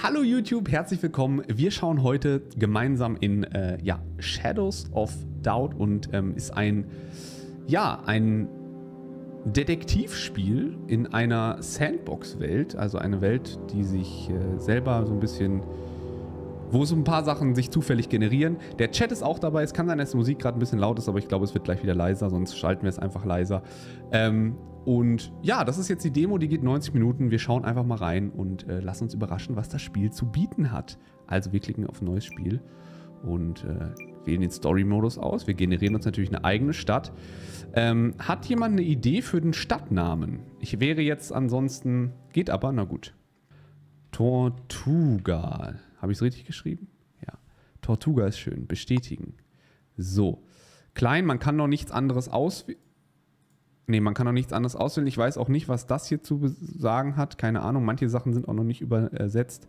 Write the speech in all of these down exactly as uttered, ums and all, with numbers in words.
Hallo YouTube, herzlich willkommen. Wir schauen heute gemeinsam in äh, ja, Shadows of Doubt und ähm, ist ein, ja, ein Detektivspiel in einer Sandbox-Welt, also eine Welt, die sich äh, selber so ein bisschen, wo so ein paar Sachen sich zufällig generieren. Der Chat ist auch dabei. Es kann sein, dass die Musik gerade ein bisschen laut ist, aber ich glaube, es wird gleich wieder leiser, sonst schalten wir es einfach leiser. Ähm, und ja, das ist jetzt die Demo, die geht neunzig Minuten. Wir schauen einfach mal rein und äh, lassen uns überraschen, was das Spiel zu bieten hat. Also wir klicken auf Neues Spiel und äh, wählen den Story-Modus aus. Wir generieren uns natürlich eine eigene Stadt. Ähm, hat jemand eine Idee für den Stadtnamen? Ich wäre jetzt ansonsten... Geht aber, na gut. Tortuga... Habe ich es richtig geschrieben? Ja. Tortuga ist schön. Bestätigen. So. Klein, man kann noch nichts anderes auswählen. Ne, man kann noch nichts anderes auswählen. Ich weiß auch nicht, was das hier zu sagen hat. Keine Ahnung. Manche Sachen sind auch noch nicht übersetzt.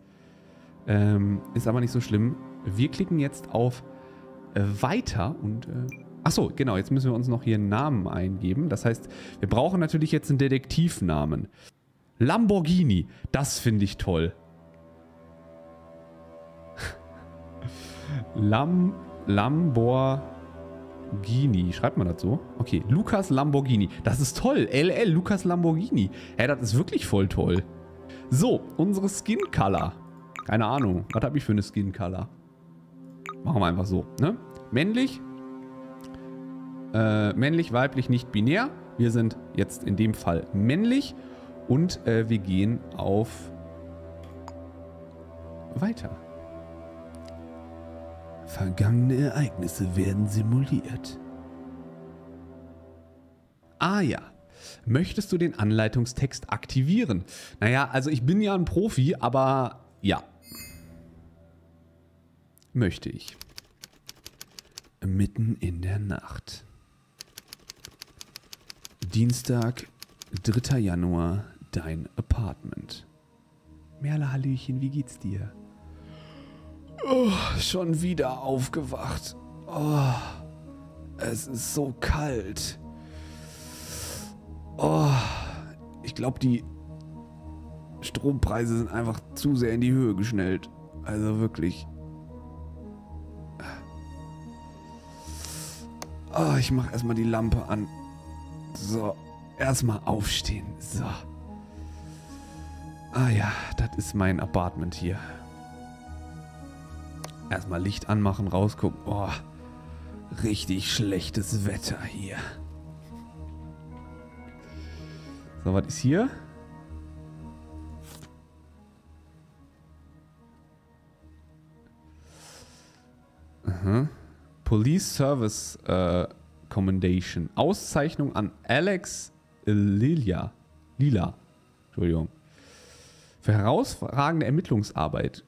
Ähm, ist aber nicht so schlimm. Wir klicken jetzt auf äh, Weiter und... Äh, achso, genau. Jetzt müssen wir uns noch hier einen Namen eingeben. Das heißt, wir brauchen natürlich jetzt einen Detektivnamen. Lamborghini. Das finde ich toll. Lam, Lamborghini. Schreibt man das so? Okay. Lukas Lamborghini. Das ist toll. L L. Lukas Lamborghini. Hä, das ist wirklich voll toll. So. Unsere Skin Color. Keine Ahnung. Was habe ich für eine Skin Color? Machen wir einfach so. Ne? Männlich. Äh, männlich, weiblich, nicht binär. Wir sind jetzt in dem Fall männlich. Und äh, wir gehen auf Weiter. Vergangene Ereignisse werden simuliert. Ah ja. Möchtest du den Anleitungstext aktivieren? Naja, also ich bin ja ein Profi, aber ja. Möchte ich. Mitten in der Nacht. Dienstag, dritter Januar, dein Apartment. Merle, Hallöchen, wie geht's dir? Oh, schon wieder aufgewacht. Oh, es ist so kalt. Oh, ich glaube, die Strompreise sind einfach zu sehr in die Höhe geschnellt. Also wirklich. Oh, ich mache erstmal die Lampe an. So, erstmal aufstehen. So. Ah ja, das ist mein Apartment hier. Erstmal Licht anmachen, rausgucken. Oh, richtig schlechtes Wetter hier. So, was ist hier? Aha. Police Service äh, Commendation. Auszeichnung an Alex Lilia. Lila. Entschuldigung. Für herausragende Ermittlungsarbeit.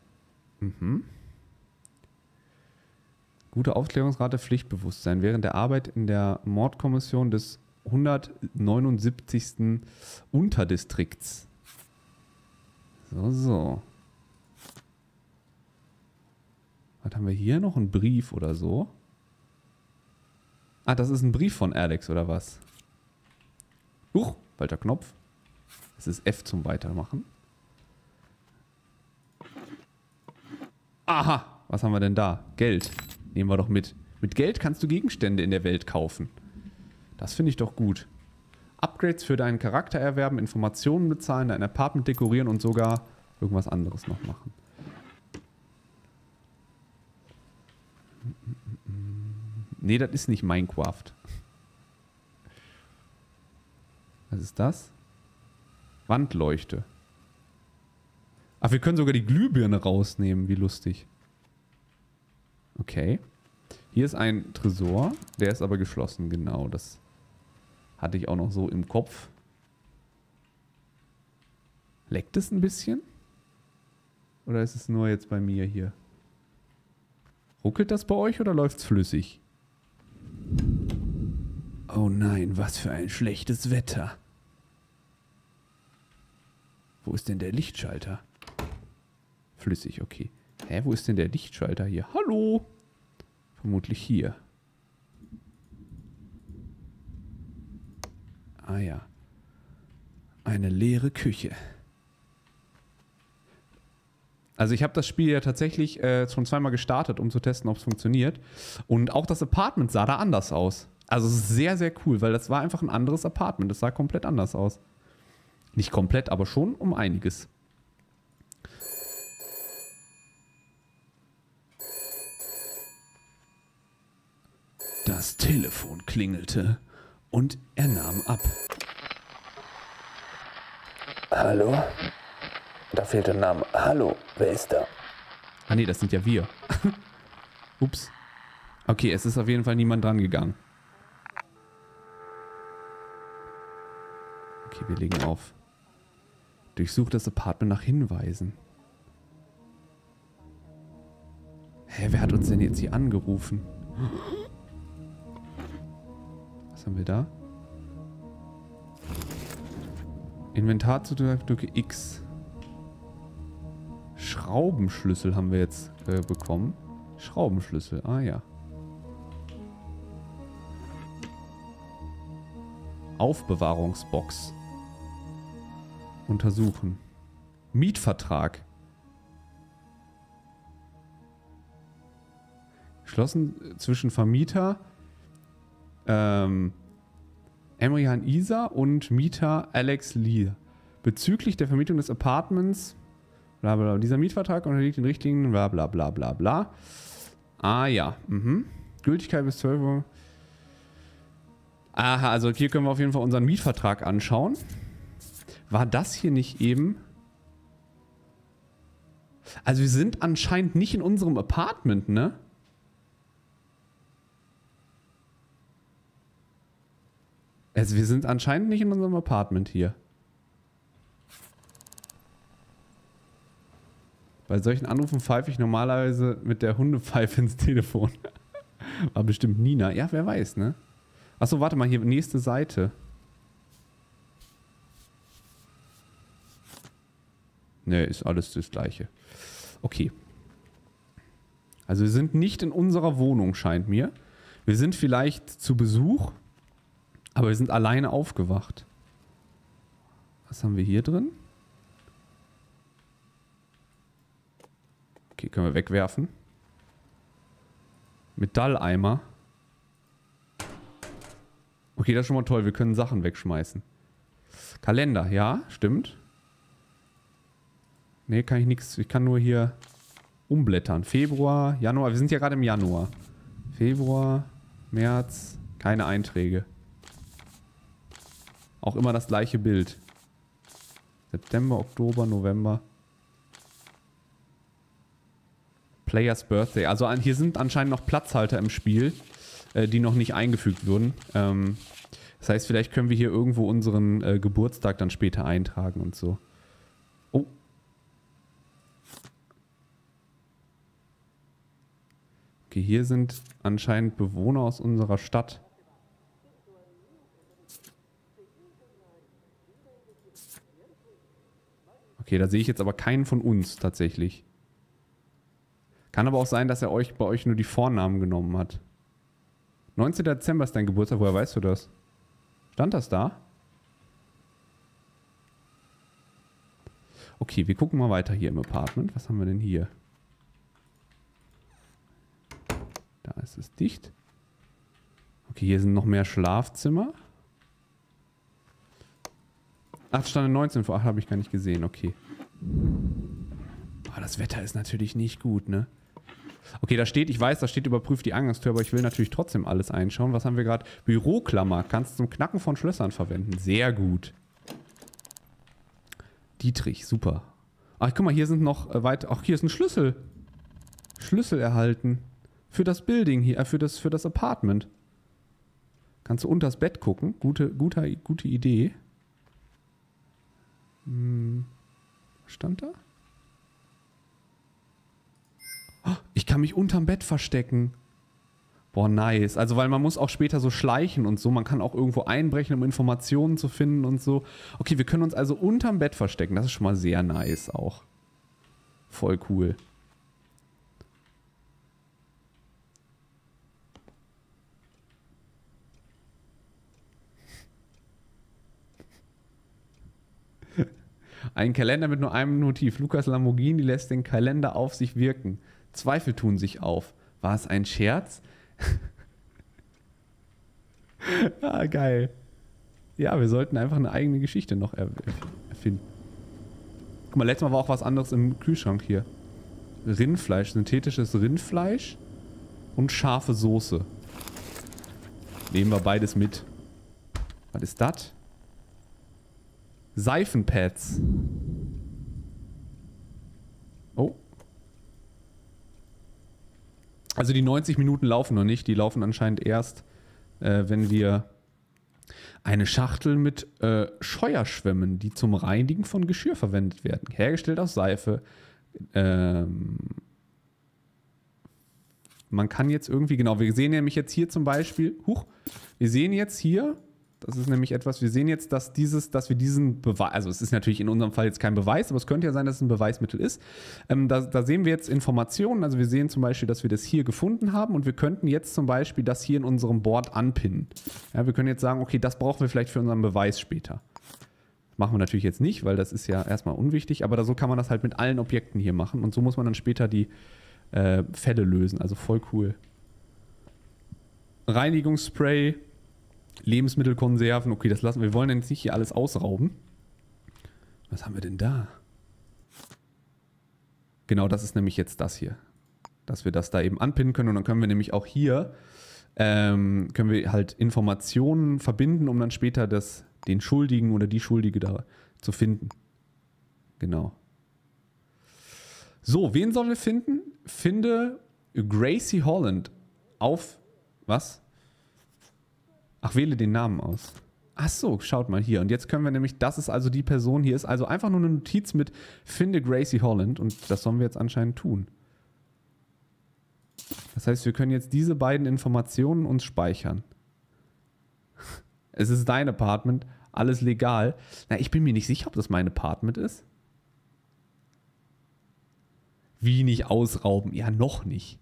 Mhm. Gute Aufklärungsrate, Pflichtbewusstsein. Während der Arbeit in der Mordkommission des hundertneunundsiebzigsten Unterdistrikts. So, so. Was haben wir hier noch? Ein Brief oder so? Ah, das ist ein Brief von Alex oder was? Huch, falscher Knopf. Das ist F zum Weitermachen. Aha, was haben wir denn da? Geld. Nehmen wir doch mit. Mit Geld kannst du Gegenstände in der Welt kaufen. Das finde ich doch gut. Upgrades für deinen Charakter erwerben, Informationen bezahlen, dein Apartment dekorieren und sogar irgendwas anderes noch machen. Nee, das ist nicht Minecraft. Was ist das? Wandleuchte. Ach, wir können sogar die Glühbirne rausnehmen. Wie lustig. Okay. Hier ist ein Tresor. Der ist aber geschlossen. Genau, das hatte ich auch noch so im Kopf. Leckt es ein bisschen? Oder ist es nur jetzt bei mir hier? Ruckelt das bei euch oder läuft es flüssig? Oh nein, was für ein schlechtes Wetter. Wo ist denn der Lichtschalter? Flüssig, okay. Hä, wo ist denn der Lichtschalter hier? Hallo? Vermutlich hier. Ah ja. Eine leere Küche. Also ich habe das Spiel ja tatsächlich äh, schon zweimal gestartet, um zu testen, ob es funktioniert. Und auch das Apartment sah da anders aus. Also sehr, sehr cool, weil das war einfach ein anderes Apartment. Das sah komplett anders aus. Nicht komplett, aber schon um einiges. Das Telefon klingelte und er nahm ab. Hallo? Da fehlt der Name. Hallo, wer ist da? Ah nee, das sind ja wir. Ups. Okay, es ist auf jeden Fall niemand dran gegangen. Okay, wir legen auf. Durchsuch das Apartment nach Hinweisen. Hä, wer hat uns denn jetzt hier angerufen? Was haben wir da? Inventar zu drücke X. Schraubenschlüssel haben wir jetzt äh, bekommen. Schraubenschlüssel, ah ja. Aufbewahrungsbox. Untersuchen. Mietvertrag. Geschlossen zwischen Vermieter ähm, Emrian Isa und Mieter Alex Lee. Bezüglich der Vermietung des Apartments. Bla bla, dieser Mietvertrag unterliegt den richtigen. Bla bla bla bla bla. Ah ja. Mhm. Gültigkeit bis zwölf Uhr. Aha, also hier können wir auf jeden Fall unseren Mietvertrag anschauen. War das hier nicht eben? Also wir sind anscheinend nicht in unserem Apartment, ne? Also wir sind anscheinend nicht in unserem Apartment hier. Bei solchen Anrufen pfeife ich normalerweise mit der Hundepfeife ins Telefon. War bestimmt Nina. Ja, wer weiß, ne? Achso, warte mal, hier, nächste Seite. Ne, ist alles das Gleiche. Okay. Also wir sind nicht in unserer Wohnung, scheint mir. Wir sind vielleicht zu Besuch, aber wir sind alleine aufgewacht. Was haben wir hier drin? Okay, können wir wegwerfen. Metalleimer. Okay, das ist schon mal toll. Wir können Sachen wegschmeißen. Kalender, ja, stimmt. Ne, kann ich nichts. Ich kann nur hier umblättern. Februar, Januar. Wir sind ja gerade im Januar. Februar, März. Keine Einträge. Auch immer das gleiche Bild. September, Oktober, November. Players Birthday. Also hier sind anscheinend noch Platzhalter im Spiel, die noch nicht eingefügt wurden. Das heißt, vielleicht können wir hier irgendwo unseren Geburtstag dann später eintragen und so. Oh. Okay, hier sind anscheinend Bewohner aus unserer Stadt. Okay, da sehe ich jetzt aber keinen von uns tatsächlich. Kann aber auch sein, dass er euch bei euch nur die Vornamen genommen hat. neunzehnter Dezember ist dein Geburtstag, woher weißt du das? Stand das da? Okay, wir gucken mal weiter hier im Apartment. Was haben wir denn hier? Da ist es dicht. Okay, hier sind noch mehr Schlafzimmer. Ach, stand neunzehn vor. Ach, habe ich gar nicht gesehen. Okay. Aber das Wetter ist natürlich nicht gut, ne? Okay, da steht, ich weiß, da steht überprüft die Eingangstür, aber ich will natürlich trotzdem alles einschauen. Was haben wir gerade? Büroklammer. Kannst du zum Knacken von Schlössern verwenden. Sehr gut. Dietrich, super. Ach, guck mal, hier sind noch äh, weit. Ach, hier ist ein Schlüssel. Schlüssel erhalten. Für das Building hier, äh, für das, für das Apartment. Kannst du unters Bett gucken. Gute, gute, gute Idee. Hm. Was stand da? Ich kann mich unterm Bett verstecken. Boah, nice. Also, weil man muss auch später so schleichen und so. Man kann auch irgendwo einbrechen, um Informationen zu finden und so. Okay, wir können uns also unterm Bett verstecken. Das ist schon mal sehr nice auch. Voll cool. Ein Kalender mit nur einem Motiv. Lukas Lamborghini lässt den Kalender auf sich wirken. Zweifel tun sich auf. War es ein Scherz? Ah, geil. Ja, wir sollten einfach eine eigene Geschichte noch erf erfinden. Guck mal, letztes Mal war auch was anderes im Kühlschrank hier. Rindfleisch, synthetisches Rindfleisch und scharfe Soße. Nehmen wir beides mit. Was ist das? Seifenpads. Oh. Also die neunzig Minuten laufen noch nicht. Die laufen anscheinend erst, äh, wenn wir eine Schachtel mit äh, Scheuerschwämmen, die zum Reinigen von Geschirr verwendet werden. Hergestellt aus Seife. Ähm, man kann jetzt irgendwie, genau, wir sehen nämlich jetzt hier zum Beispiel, huch, wir sehen jetzt hier, das ist nämlich etwas, wir sehen jetzt, dass dieses, dass wir diesen Beweis, also es ist natürlich in unserem Fall jetzt kein Beweis, aber es könnte ja sein, dass es ein Beweismittel ist. Ähm, da, da sehen wir jetzt Informationen, also wir sehen zum Beispiel, dass wir das hier gefunden haben und wir könnten jetzt zum Beispiel das hier in unserem Board anpinnen. Ja, wir können jetzt sagen, okay, das brauchen wir vielleicht für unseren Beweis später. Das machen wir natürlich jetzt nicht, weil das ist ja erstmal unwichtig, aber da, so kann man das halt mit allen Objekten hier machen und so muss man dann später die äh, Fälle lösen, also voll cool. Reinigungsspray, Lebensmittelkonserven, okay, das lassen wir. Wir wollen jetzt nicht hier alles ausrauben. Was haben wir denn da? Genau, das ist nämlich jetzt das hier. Dass wir das da eben anpinnen können und dann können wir nämlich auch hier, ähm, können wir halt Informationen verbinden, um dann später das, den Schuldigen oder die Schuldige da zu finden. Genau. So, wen sollen wir finden? Finde Gracie Holland auf, was? Ach, wähle den Namen aus. Ach so, schaut mal hier. Und jetzt können wir nämlich, das ist also die Person hier, ist also einfach nur eine Notiz mit finde Gracie Holland und das sollen wir jetzt anscheinend tun. Das heißt, wir können jetzt diese beiden Informationen uns speichern. Es ist dein Apartment, alles legal. Na, ich bin mir nicht sicher, ob das mein Apartment ist. Wie nicht ausrauben? Ja, noch nicht.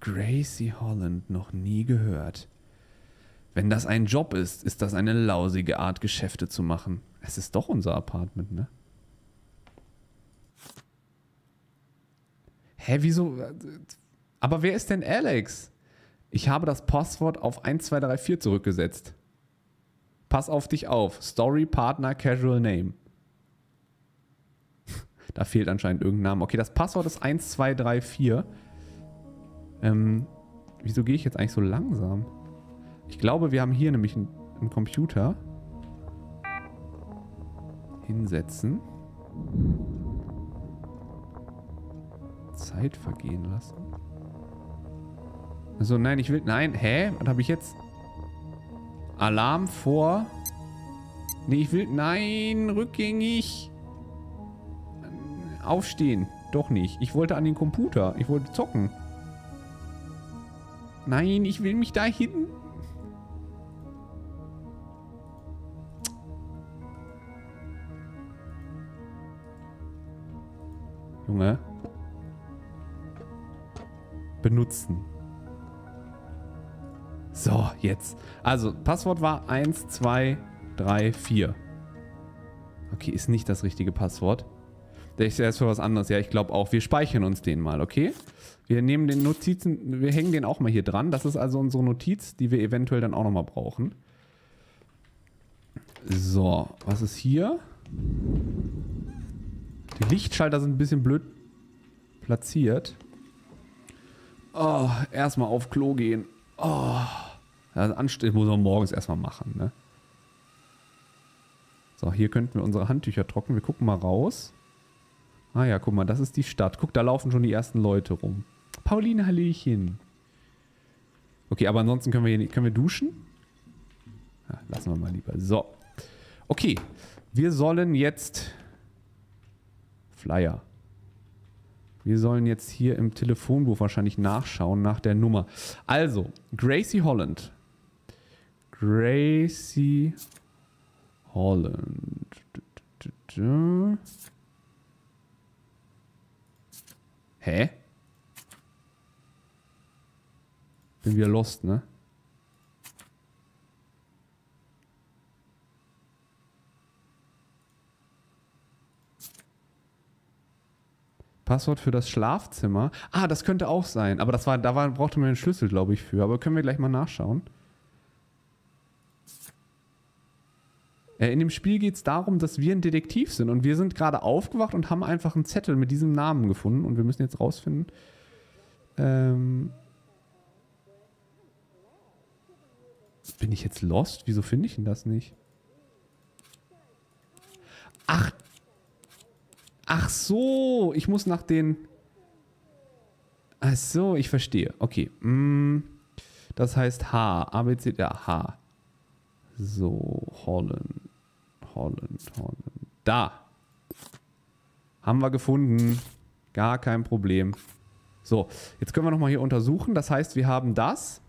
Gracie Holland noch nie gehört. Wenn das ein Job ist, ist das eine lausige Art, Geschäfte zu machen. Es ist doch unser Apartment, ne? Hä, wieso? Aber wer ist denn Alex? Ich habe das Passwort auf eins zwei drei vier zurückgesetzt. Pass auf dich auf. Story, Partner, Casual Name. Da fehlt anscheinend irgendein Name. Okay, das Passwort ist eins zwei drei vier. Ähm, wieso gehe ich jetzt eigentlich so langsam? Ich glaube, wir haben hier nämlich einen, einen Computer. Hinsetzen. Zeit vergehen lassen. Also nein, ich will... Nein, hä? Was habe ich jetzt? Alarm vor... Nee, ich will... Nein, rückgängig. Aufstehen. Doch nicht. Ich wollte an den Computer. Ich wollte zocken. Nein, ich will mich dahin. Junge. Benutzen. So, jetzt. Also, Passwort war eins zwei drei vier. Okay, ist nicht das richtige Passwort. Der ist erst für was anderes. Ja, ich glaube auch. Wir speichern uns den mal, okay? Wir nehmen den Notizen, wir hängen den auch mal hier dran. Das ist also unsere Notiz, die wir eventuell dann auch nochmal brauchen. So, was ist hier? Die Lichtschalter sind ein bisschen blöd platziert. Oh, erstmal auf Klo gehen. Oh, das Anstehen muss man morgens erstmal machen, ne? So, hier könnten wir unsere Handtücher trocknen. Wir gucken mal raus. Ah ja, guck mal, das ist die Stadt. Guck, da laufen schon die ersten Leute rum. Pauline, hallöchen. Okay, aber ansonsten können wir hier nicht... Können wir duschen? Ja, lassen wir mal lieber. So. Okay, wir sollen jetzt... Flyer. Wir sollen jetzt hier im Telefonbuch wahrscheinlich nachschauen nach der Nummer. Also, Gracie Holland. Gracie Holland. Hä? Bin wieder lost, ne? Passwort für das Schlafzimmer. Ah, das könnte auch sein. Aber das war, da war, brauchte man den Schlüssel, glaube ich, für. Aber können wir gleich mal nachschauen. In dem Spiel geht es darum, dass wir ein Detektiv sind. Und wir sind gerade aufgewacht und haben einfach einen Zettel mit diesem Namen gefunden. Und wir müssen jetzt rausfinden. Ähm Bin ich jetzt lost? Wieso finde ich denn das nicht? Ach. Ach so. Ich muss nach den... Ach so, ich verstehe. Okay. Das heißt H. A, B, C, D, H. So, Holland. Holland, Holland. Da! Haben wir gefunden. Gar kein Problem. So, jetzt können wir nochmal hier untersuchen. Das heißt, wir haben das.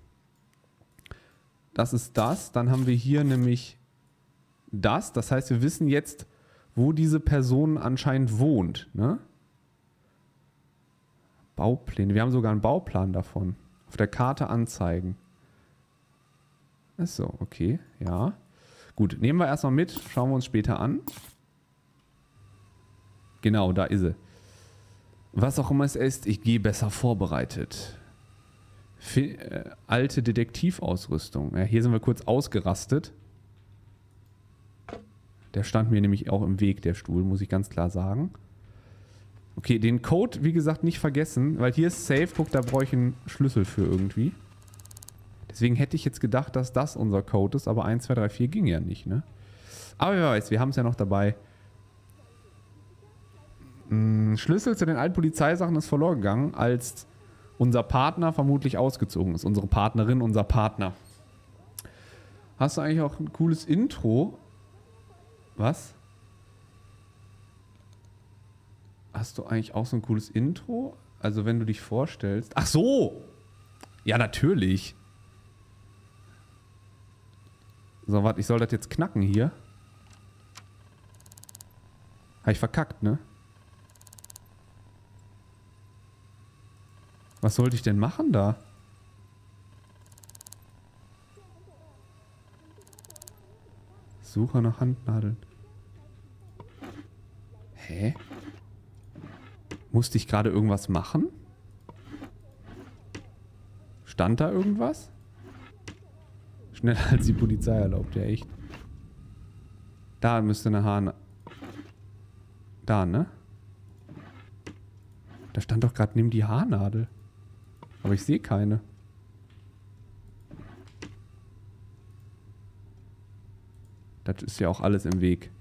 Das ist das. Dann haben wir hier nämlich das. Das heißt, wir wissen jetzt, wo diese Person anscheinend wohnt. Ne? Baupläne. Wir haben sogar einen Bauplan davon. Auf der Karte anzeigen. Achso, okay, ja. Gut, nehmen wir erstmal mit, schauen wir uns später an. Genau, da ist sie. Was auch immer es ist, ich gehe besser vorbereitet. F äh, alte Detektivausrüstung. Ja, hier sind wir kurz ausgerastet. Der stand mir nämlich auch im Weg, der Stuhl, muss ich ganz klar sagen. Okay, den Code, wie gesagt, nicht vergessen, weil hier ist safe. Guck, da brauche ich einen Schlüssel für irgendwie. Deswegen hätte ich jetzt gedacht, dass das unser Code ist, aber eins, zwei, drei, vier ging ja nicht, ne? Aber wer weiß, wir haben es ja noch dabei. Hm, Schlüssel zu den alten Polizeisachen ist verloren gegangen, als unser Partner vermutlich ausgezogen ist. Unsere Partnerin, unser Partner. Hast du eigentlich auch ein cooles Intro? Was? Hast du eigentlich auch so ein cooles Intro? Also wenn du dich vorstellst... Ach so! Ja, natürlich! So, warte, ich soll das jetzt knacken hier. Habe ich verkackt, ne? Was sollte ich denn machen da? Suche nach Handnadeln. Hä? Musste ich gerade irgendwas machen? Stand da irgendwas? Schneller als die Polizei erlaubt, ja echt. Da müsste eine Hahn... Da, ne? Da stand doch gerade neben die Haarnadel. Aber ich sehe keine. Das ist ja auch alles im Weg.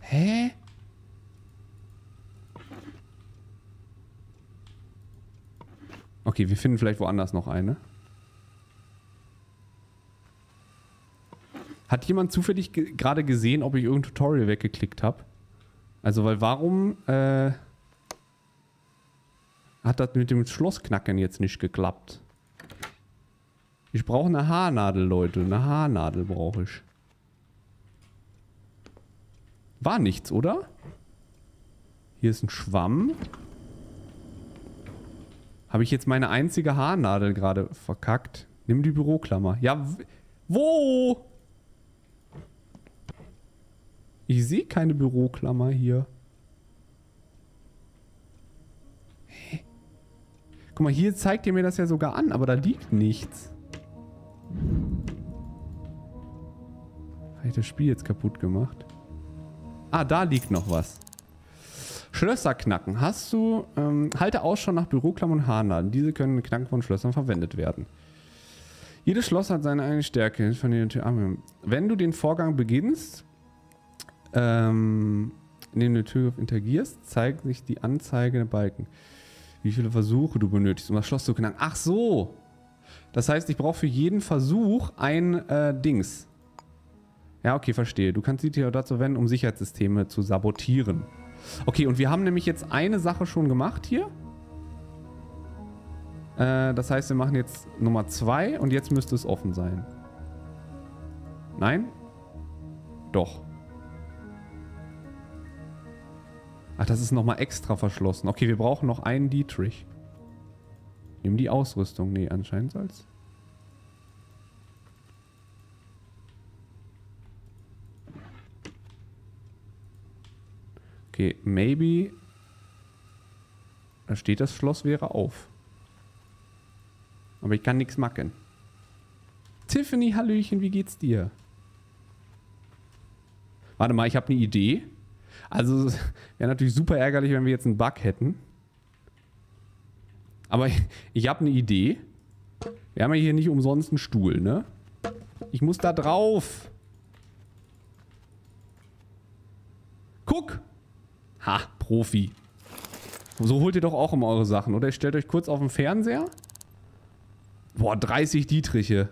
Hä? Okay, wir finden vielleicht woanders noch eine. Hat jemand zufällig ge- gerade gesehen, ob ich irgendein Tutorial weggeklickt habe? Also, weil warum äh, hat das mit dem Schlossknacken jetzt nicht geklappt? Ich brauche eine Haarnadel, Leute. Eine Haarnadel brauche ich. War nichts, oder? Hier ist ein Schwamm. Habe ich jetzt meine einzige Haarnadel gerade verkackt? Nimm die Büroklammer. Ja, wo? Ich sehe keine Büroklammer hier. Hä? Guck mal, hier zeigt ihr mir das ja sogar an, aber da liegt nichts. Habe ich das Spiel jetzt kaputt gemacht? Ah, da liegt noch was. Schlösser knacken. Hast du... Ähm, halte Ausschau nach Büroklammern und Haarnadeln. Diese können knacken von Schlössern verwendet werden. Jedes Schloss hat seine eigene Stärke. Von der Tür abhängen. Wenn du den Vorgang beginnst, ähm, indem du die Tür interagierst, zeigt sich die Anzeige der Balken. Wie viele Versuche du benötigst, um das Schloss zu knacken. Ach so! Das heißt, ich brauche für jeden Versuch ein äh, Dings. Ja, okay, verstehe. Du kannst die Tür dazu verwenden, um Sicherheitssysteme zu sabotieren. Okay, und wir haben nämlich jetzt eine Sache schon gemacht hier. Äh, das heißt, wir machen jetzt Nummer zwei und jetzt müsste es offen sein. Nein? Doch. Ach, das ist nochmal extra verschlossen. Okay, wir brauchen noch einen Dietrich. Nehmen die Ausrüstung. Nee, anscheinend soll's. Okay, maybe. Da steht, das Schloss wäre auf. Aber ich kann nichts machen. Tiffany, Hallöchen, wie geht's dir? Warte mal, ich habe eine Idee. Also, es wäre natürlich super ärgerlich, wenn wir jetzt einen Bug hätten. Aber ich, ich habe eine Idee. Wir haben ja hier nicht umsonst einen Stuhl, ne? Ich muss da drauf. Guck! Ha, Profi. So holt ihr doch auch immer eure Sachen, oder? Ihr stellt euch kurz auf den Fernseher. Boah, dreißig Dietriche.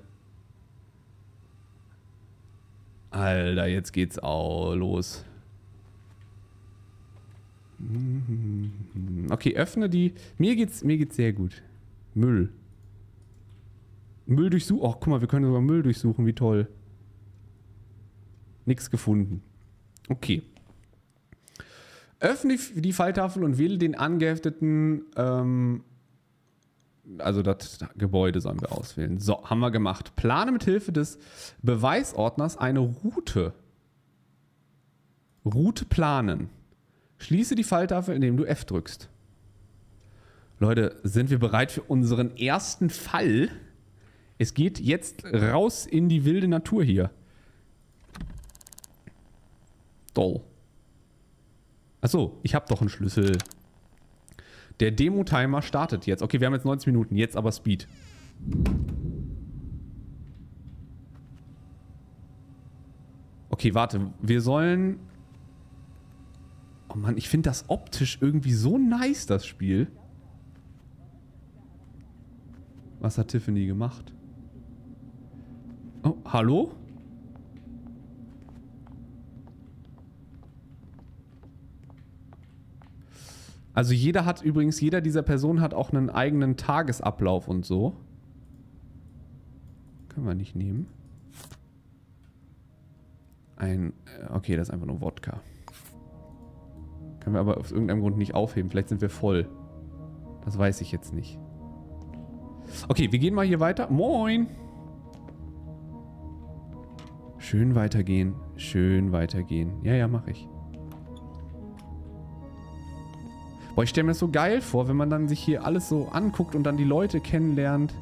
Alter, jetzt geht's auch los. Okay, öffne die. Mir geht's, mir geht's sehr gut. Müll. Müll durchsuchen. Ach, guck mal, wir können sogar Müll durchsuchen. Wie toll. Nix gefunden. Okay. Öffne die Falltafel und wähle den angehefteten, ähm, also das Gebäude sollen wir auswählen. So, haben wir gemacht. Plane mit Hilfe des Beweisordners eine Route. Route planen. Schließe die Falltafel, indem du F drückst. Leute, sind wir bereit für unseren ersten Fall? Es geht jetzt raus in die wilde Natur hier. Doll. Achso, ich habe doch einen Schlüssel. Der Demo-Timer startet jetzt. Okay, wir haben jetzt neunzig Minuten, jetzt aber Speed. Okay, warte, wir sollen... Oh Mann, ich finde das optisch irgendwie so nice, das Spiel. Was hat Tiffany gemacht? Oh, hallo? Also jeder hat übrigens, jeder dieser Personen hat auch einen eigenen Tagesablauf und so. Können wir nicht nehmen. Ein, okay, das ist einfach nur Wodka. Können wir aber aus irgendeinem Grund nicht aufheben. Vielleicht sind wir voll. Das weiß ich jetzt nicht. Okay, wir gehen mal hier weiter. Moin! Schön weitergehen. Schön weitergehen. Ja, ja, mache ich. Boah, ich stelle mir das so geil vor, wenn man dann sich hier alles so anguckt und dann die Leute kennenlernt.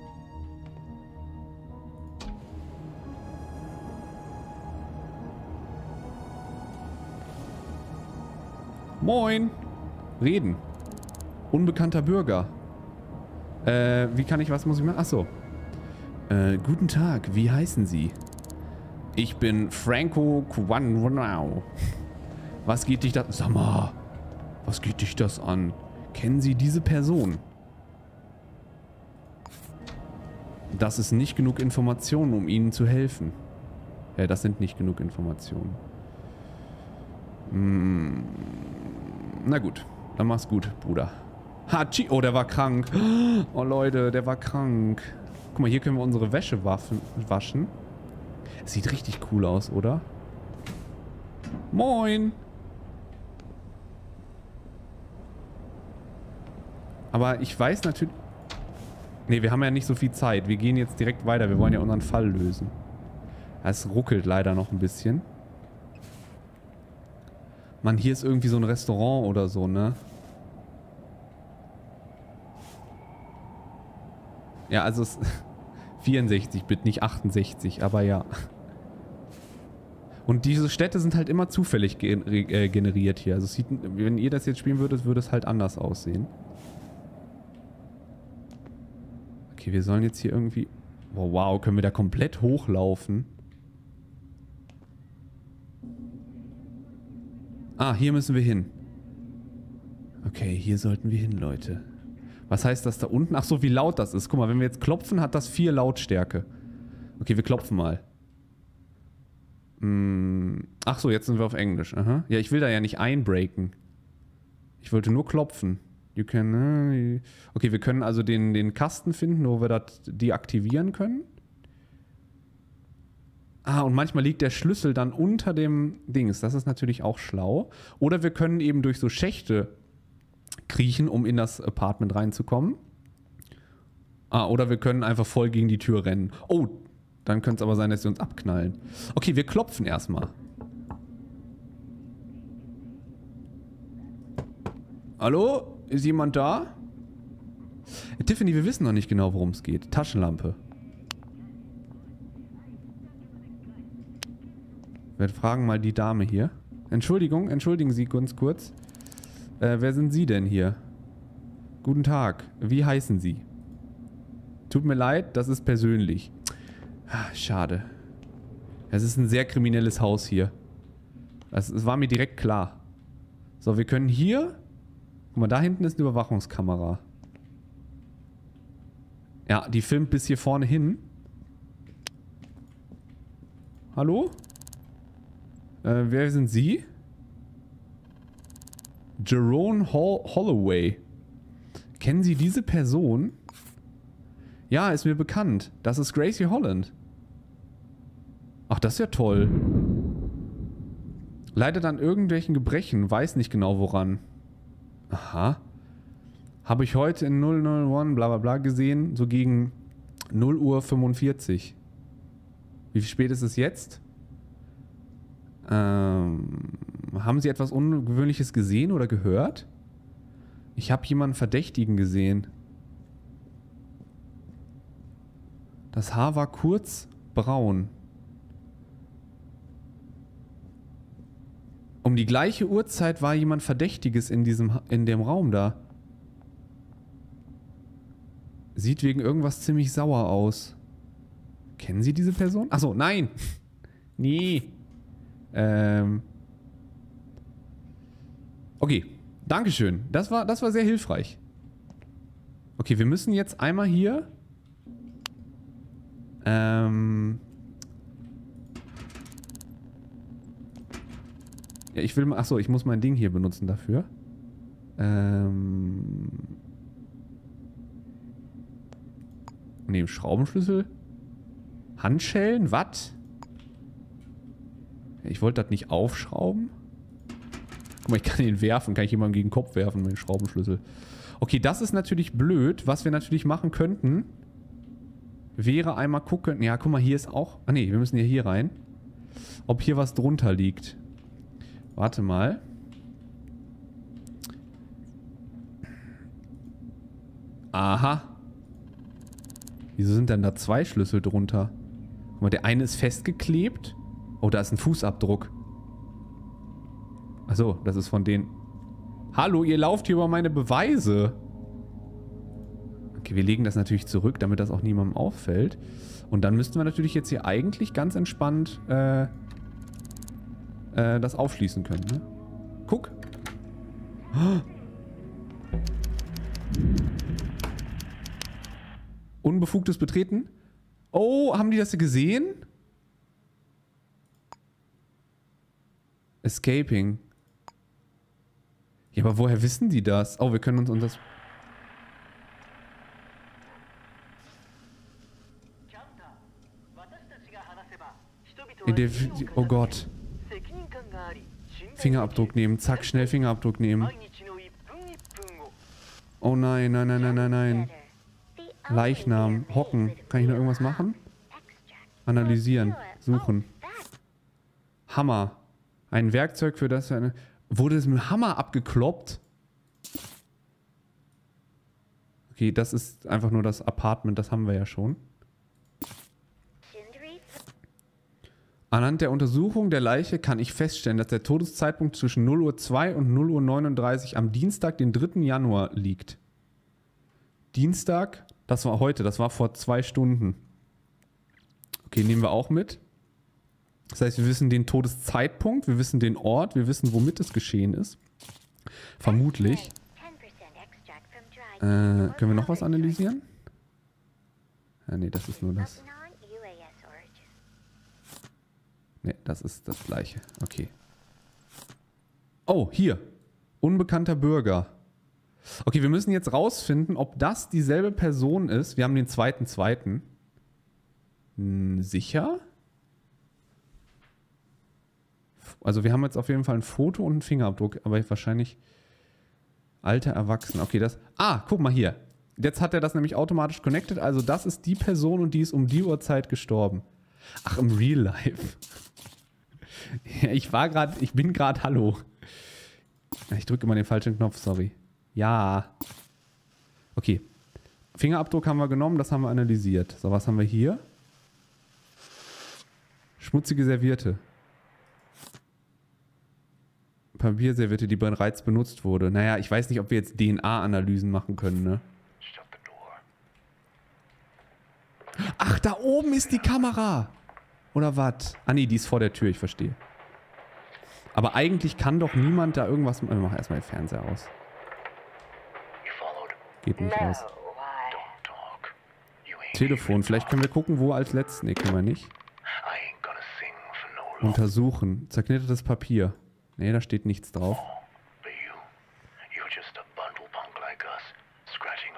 Moin! Reden. Unbekannter Bürger. Äh, wie kann ich, was muss ich machen? Achso. Äh, guten Tag, wie heißen Sie? Ich bin Franco Kwanwanao. Was geht dich da... Sag mal... Was geht dich das an? Kennen Sie diese Person? Das ist nicht genug Informationen, um Ihnen zu helfen. Ja, das sind nicht genug Informationen. Hm. Na gut, dann mach's gut, Bruder. Hachi! Oh, der war krank. Oh, Leute, der war krank. Guck mal, hier können wir unsere Wäsche waschen. Das sieht richtig cool aus, oder? Moin! Aber ich weiß natürlich... Ne, wir haben ja nicht so viel Zeit. Wir gehen jetzt direkt weiter. Wir wollen ja unseren Fall lösen. Es ruckelt leider noch ein bisschen. Mann, hier ist irgendwie so ein Restaurant oder so, ne? Ja, also es... vierundsechzig Bit, nicht achtundsechzig, aber ja. Und diese Städte sind halt immer zufällig generiert hier. Also es sieht, wenn ihr das jetzt spielen würdet, würde es halt anders aussehen. Okay, wir sollen jetzt hier irgendwie... Oh, wow, können wir da komplett hochlaufen? Ah, hier müssen wir hin. Okay, hier sollten wir hin, Leute. Was heißt das da unten? Ach so, wie laut das ist. Guck mal, wenn wir jetzt klopfen, hat das vier Lautstärke. Okay, wir klopfen mal. Hm. Ach so, jetzt sind wir auf Englisch. Aha. Ja, ich will da ja nicht einbreaken. Ich wollte nur klopfen. You can, okay, wir können also den, den Kasten finden, wo wir das deaktivieren können. Ah, und manchmal liegt der Schlüssel dann unter dem Dings. Das ist natürlich auch schlau. Oder wir können eben durch so Schächte kriechen, um in das Apartment reinzukommen. Ah, oder wir können einfach voll gegen die Tür rennen. Oh, dann könnte es aber sein, dass sie uns abknallen. Okay, wir klopfen erstmal. Hallo? Ist jemand da? Äh, Tiffany, wir wissen noch nicht genau, worum es geht. Taschenlampe. Wir fragen mal die Dame hier. Entschuldigung, entschuldigen Sie ganz kurz. Äh, wer sind Sie denn hier? Guten Tag. Wie heißen Sie? Tut mir leid, das ist persönlich. Ach, schade. Es ist ein sehr kriminelles Haus hier. Das, das war mir direkt klar. So, wir können hier... Guck mal, da hinten ist eine Überwachungskamera. Ja, die filmt bis hier vorne hin. Hallo? Äh, wer sind Sie? Jerome Holloway. Kennen Sie diese Person? Ja, ist mir bekannt. Das ist Gracie Holland. Ach, das ist ja toll. Leidet an irgendwelchen Gebrechen, weiß nicht genau woran. Aha. Habe ich heute in null null eins bla bla bla gesehen, so gegen null Uhr fünfundvierzig. Wie spät ist es jetzt? Ähm, haben Sie etwas Ungewöhnliches gesehen oder gehört? Ich habe jemanden Verdächtigen gesehen. Das Haar war kurz braun. Um die gleiche Uhrzeit war jemand Verdächtiges in diesem, in dem Raum da. Sieht wegen irgendwas ziemlich sauer aus. Kennen Sie diese Person? Achso, nein! Nee. Ähm. Okay, Dankeschön. Das war, das war sehr hilfreich. Okay, wir müssen jetzt einmal hier... Ähm... Ja, ich will mal... Achso, ich muss mein Ding hier benutzen dafür. Ähm... Ne, Schraubenschlüssel? Handschellen? Was? Ich wollte das nicht aufschrauben. Guck mal, ich kann ihn werfen. Kann ich jemandem gegen den Kopf werfen mit dem Schraubenschlüssel. Okay, das ist natürlich blöd. Was wir natürlich machen könnten, wäre einmal gucken... Ja, guck mal, hier ist auch... Ah ne, wir müssen ja hier rein. Ob hier was drunter liegt. Warte mal. Aha. Wieso sind denn da zwei Schlüssel drunter? Guck mal, der eine ist festgeklebt. Oh, da ist ein Fußabdruck. Achso, das ist von denen. Hallo, ihr lauft hier über meine Beweise. Okay, wir legen das natürlich zurück, damit das auch niemandem auffällt. Und dann müssten wir natürlich jetzt hier eigentlich ganz entspannt... Äh, das aufschließen können, ne? Guck! Oh. Unbefugtes Betreten? Oh, haben die das gesehen? Escaping. Ja, aber woher wissen die das? Oh, wir können uns unser... Oh Gott. Fingerabdruck nehmen. Zack, schnell Fingerabdruck nehmen. Oh nein, nein, nein, nein, nein, nein. Leichnam. Hocken. Kann ich noch irgendwas machen? Analysieren. Suchen. Hammer. Ein Werkzeug, für das... eine. Wurde es mit dem Hammer abgekloppt? Okay, das ist einfach nur das Apartment. Das haben wir ja schon. Anhand der Untersuchung der Leiche kann ich feststellen, dass der Todeszeitpunkt zwischen null Uhr zwei und null Uhr neununddreißig am Dienstag, den dritten Januar, liegt. Dienstag? Das war heute, das war vor zwei Stunden. Okay, nehmen wir auch mit. Das heißt, wir wissen den Todeszeitpunkt, wir wissen den Ort, wir wissen, womit es geschehen ist. Vermutlich. Äh, können wir noch was analysieren? Ja, nee, das ist nur das. Ne, das ist das gleiche. Okay. Oh, hier. Unbekannter Bürger. Okay, wir müssen jetzt rausfinden, ob das dieselbe Person ist. Wir haben den zweiten, zweiten. Hm, sicher? Also wir haben jetzt auf jeden Fall ein Foto und einen Fingerabdruck, aber wahrscheinlich alter Erwachsener. Okay, das... Ah, guck mal hier. Jetzt hat er das nämlich automatisch connected. Also das ist die Person und die ist um die Uhrzeit gestorben. Ach, im Real Life. Ich war gerade, ich bin gerade, hallo. Ich drücke immer den falschen Knopf, sorry. Ja. Okay. Fingerabdruck haben wir genommen, das haben wir analysiert. So, was haben wir hier? Schmutzige Serviette. Papierserviette, die bereits benutzt wurde. Naja, ich weiß nicht, ob wir jetzt D N A-Analysen machen können, ne? Ach, da oben ist die Kamera! Oder was? Ah nee, die ist vor der Tür, ich verstehe. Aber eigentlich kann doch niemand da irgendwas... Ich mach erstmal den Fernseher aus. Geht nicht aus. Telefon, vielleicht können wir gucken, wo als letztes... Ne, können wir nicht. Untersuchen. Zerknittertes Papier. Ne, da steht nichts drauf.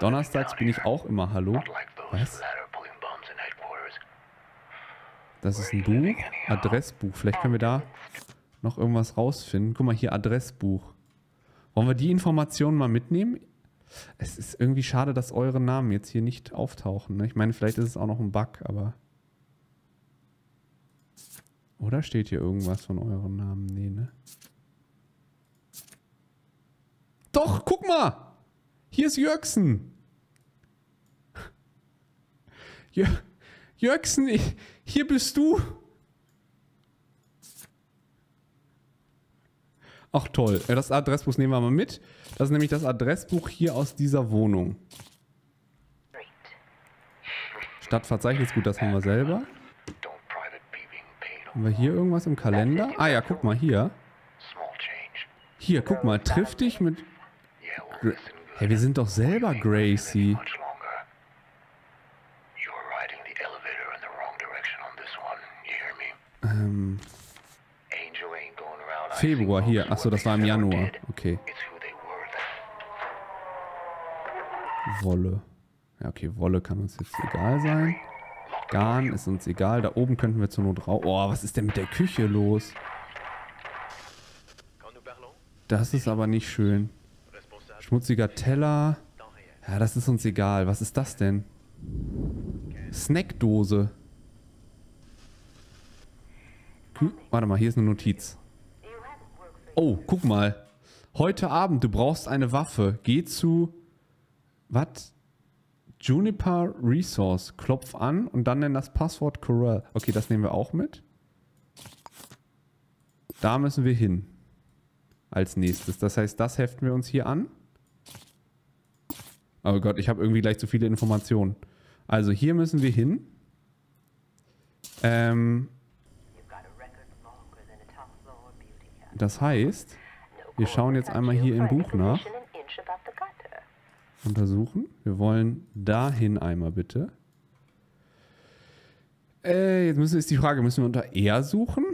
Donnerstags bin ich auch immer, hallo? Was? Das ist ein Buch. Adressbuch. Vielleicht können wir da noch irgendwas rausfinden. Guck mal, hier Adressbuch. Wollen wir die Informationen mal mitnehmen? Es ist irgendwie schade, dass eure Namen jetzt hier nicht auftauchen. Ne? Ich meine, vielleicht ist es auch noch ein Bug, aber... Oder steht hier irgendwas von euren Namen? Nee, ne? Doch, guck mal! Hier ist Jörgsen! Jör Jörgsen, ich... Hier bist du. Ach toll. Das Adressbuch nehmen wir mal mit. Das ist nämlich das Adressbuch hier aus dieser Wohnung. Stadtverzeichnis, gut, das haben wir selber. Haben wir hier irgendwas im Kalender? Ah ja, guck mal hier. Hier, guck mal. Triff dich mit... Hey, wir sind doch selber Gracie. Ähm. Februar hier. Achso, das war im Januar. Okay. Wolle. Ja, okay, Wolle kann uns jetzt egal sein. Garn ist uns egal. Da oben könnten wir zur Not raus. Oh, was ist denn mit der Küche los? Das ist aber nicht schön. Schmutziger Teller. Ja, das ist uns egal. Was ist das denn? Snackdose. Hm, warte mal, hier ist eine Notiz. Oh, guck mal. Heute Abend, du brauchst eine Waffe. Geh zu... Was? Juniper Resource. Klopf an und dann nenn das Passwort Corel. Okay, das nehmen wir auch mit. Da müssen wir hin. Als nächstes. Das heißt, das heften wir uns hier an. Oh Gott, ich habe irgendwie gleich zu viele Informationen. Also, hier müssen wir hin. Ähm... Das heißt, wir schauen jetzt einmal hier im Buch nach. Untersuchen. Wir wollen dahin einmal bitte. Äh, jetzt müssen, ist die Frage, müssen wir unter R suchen?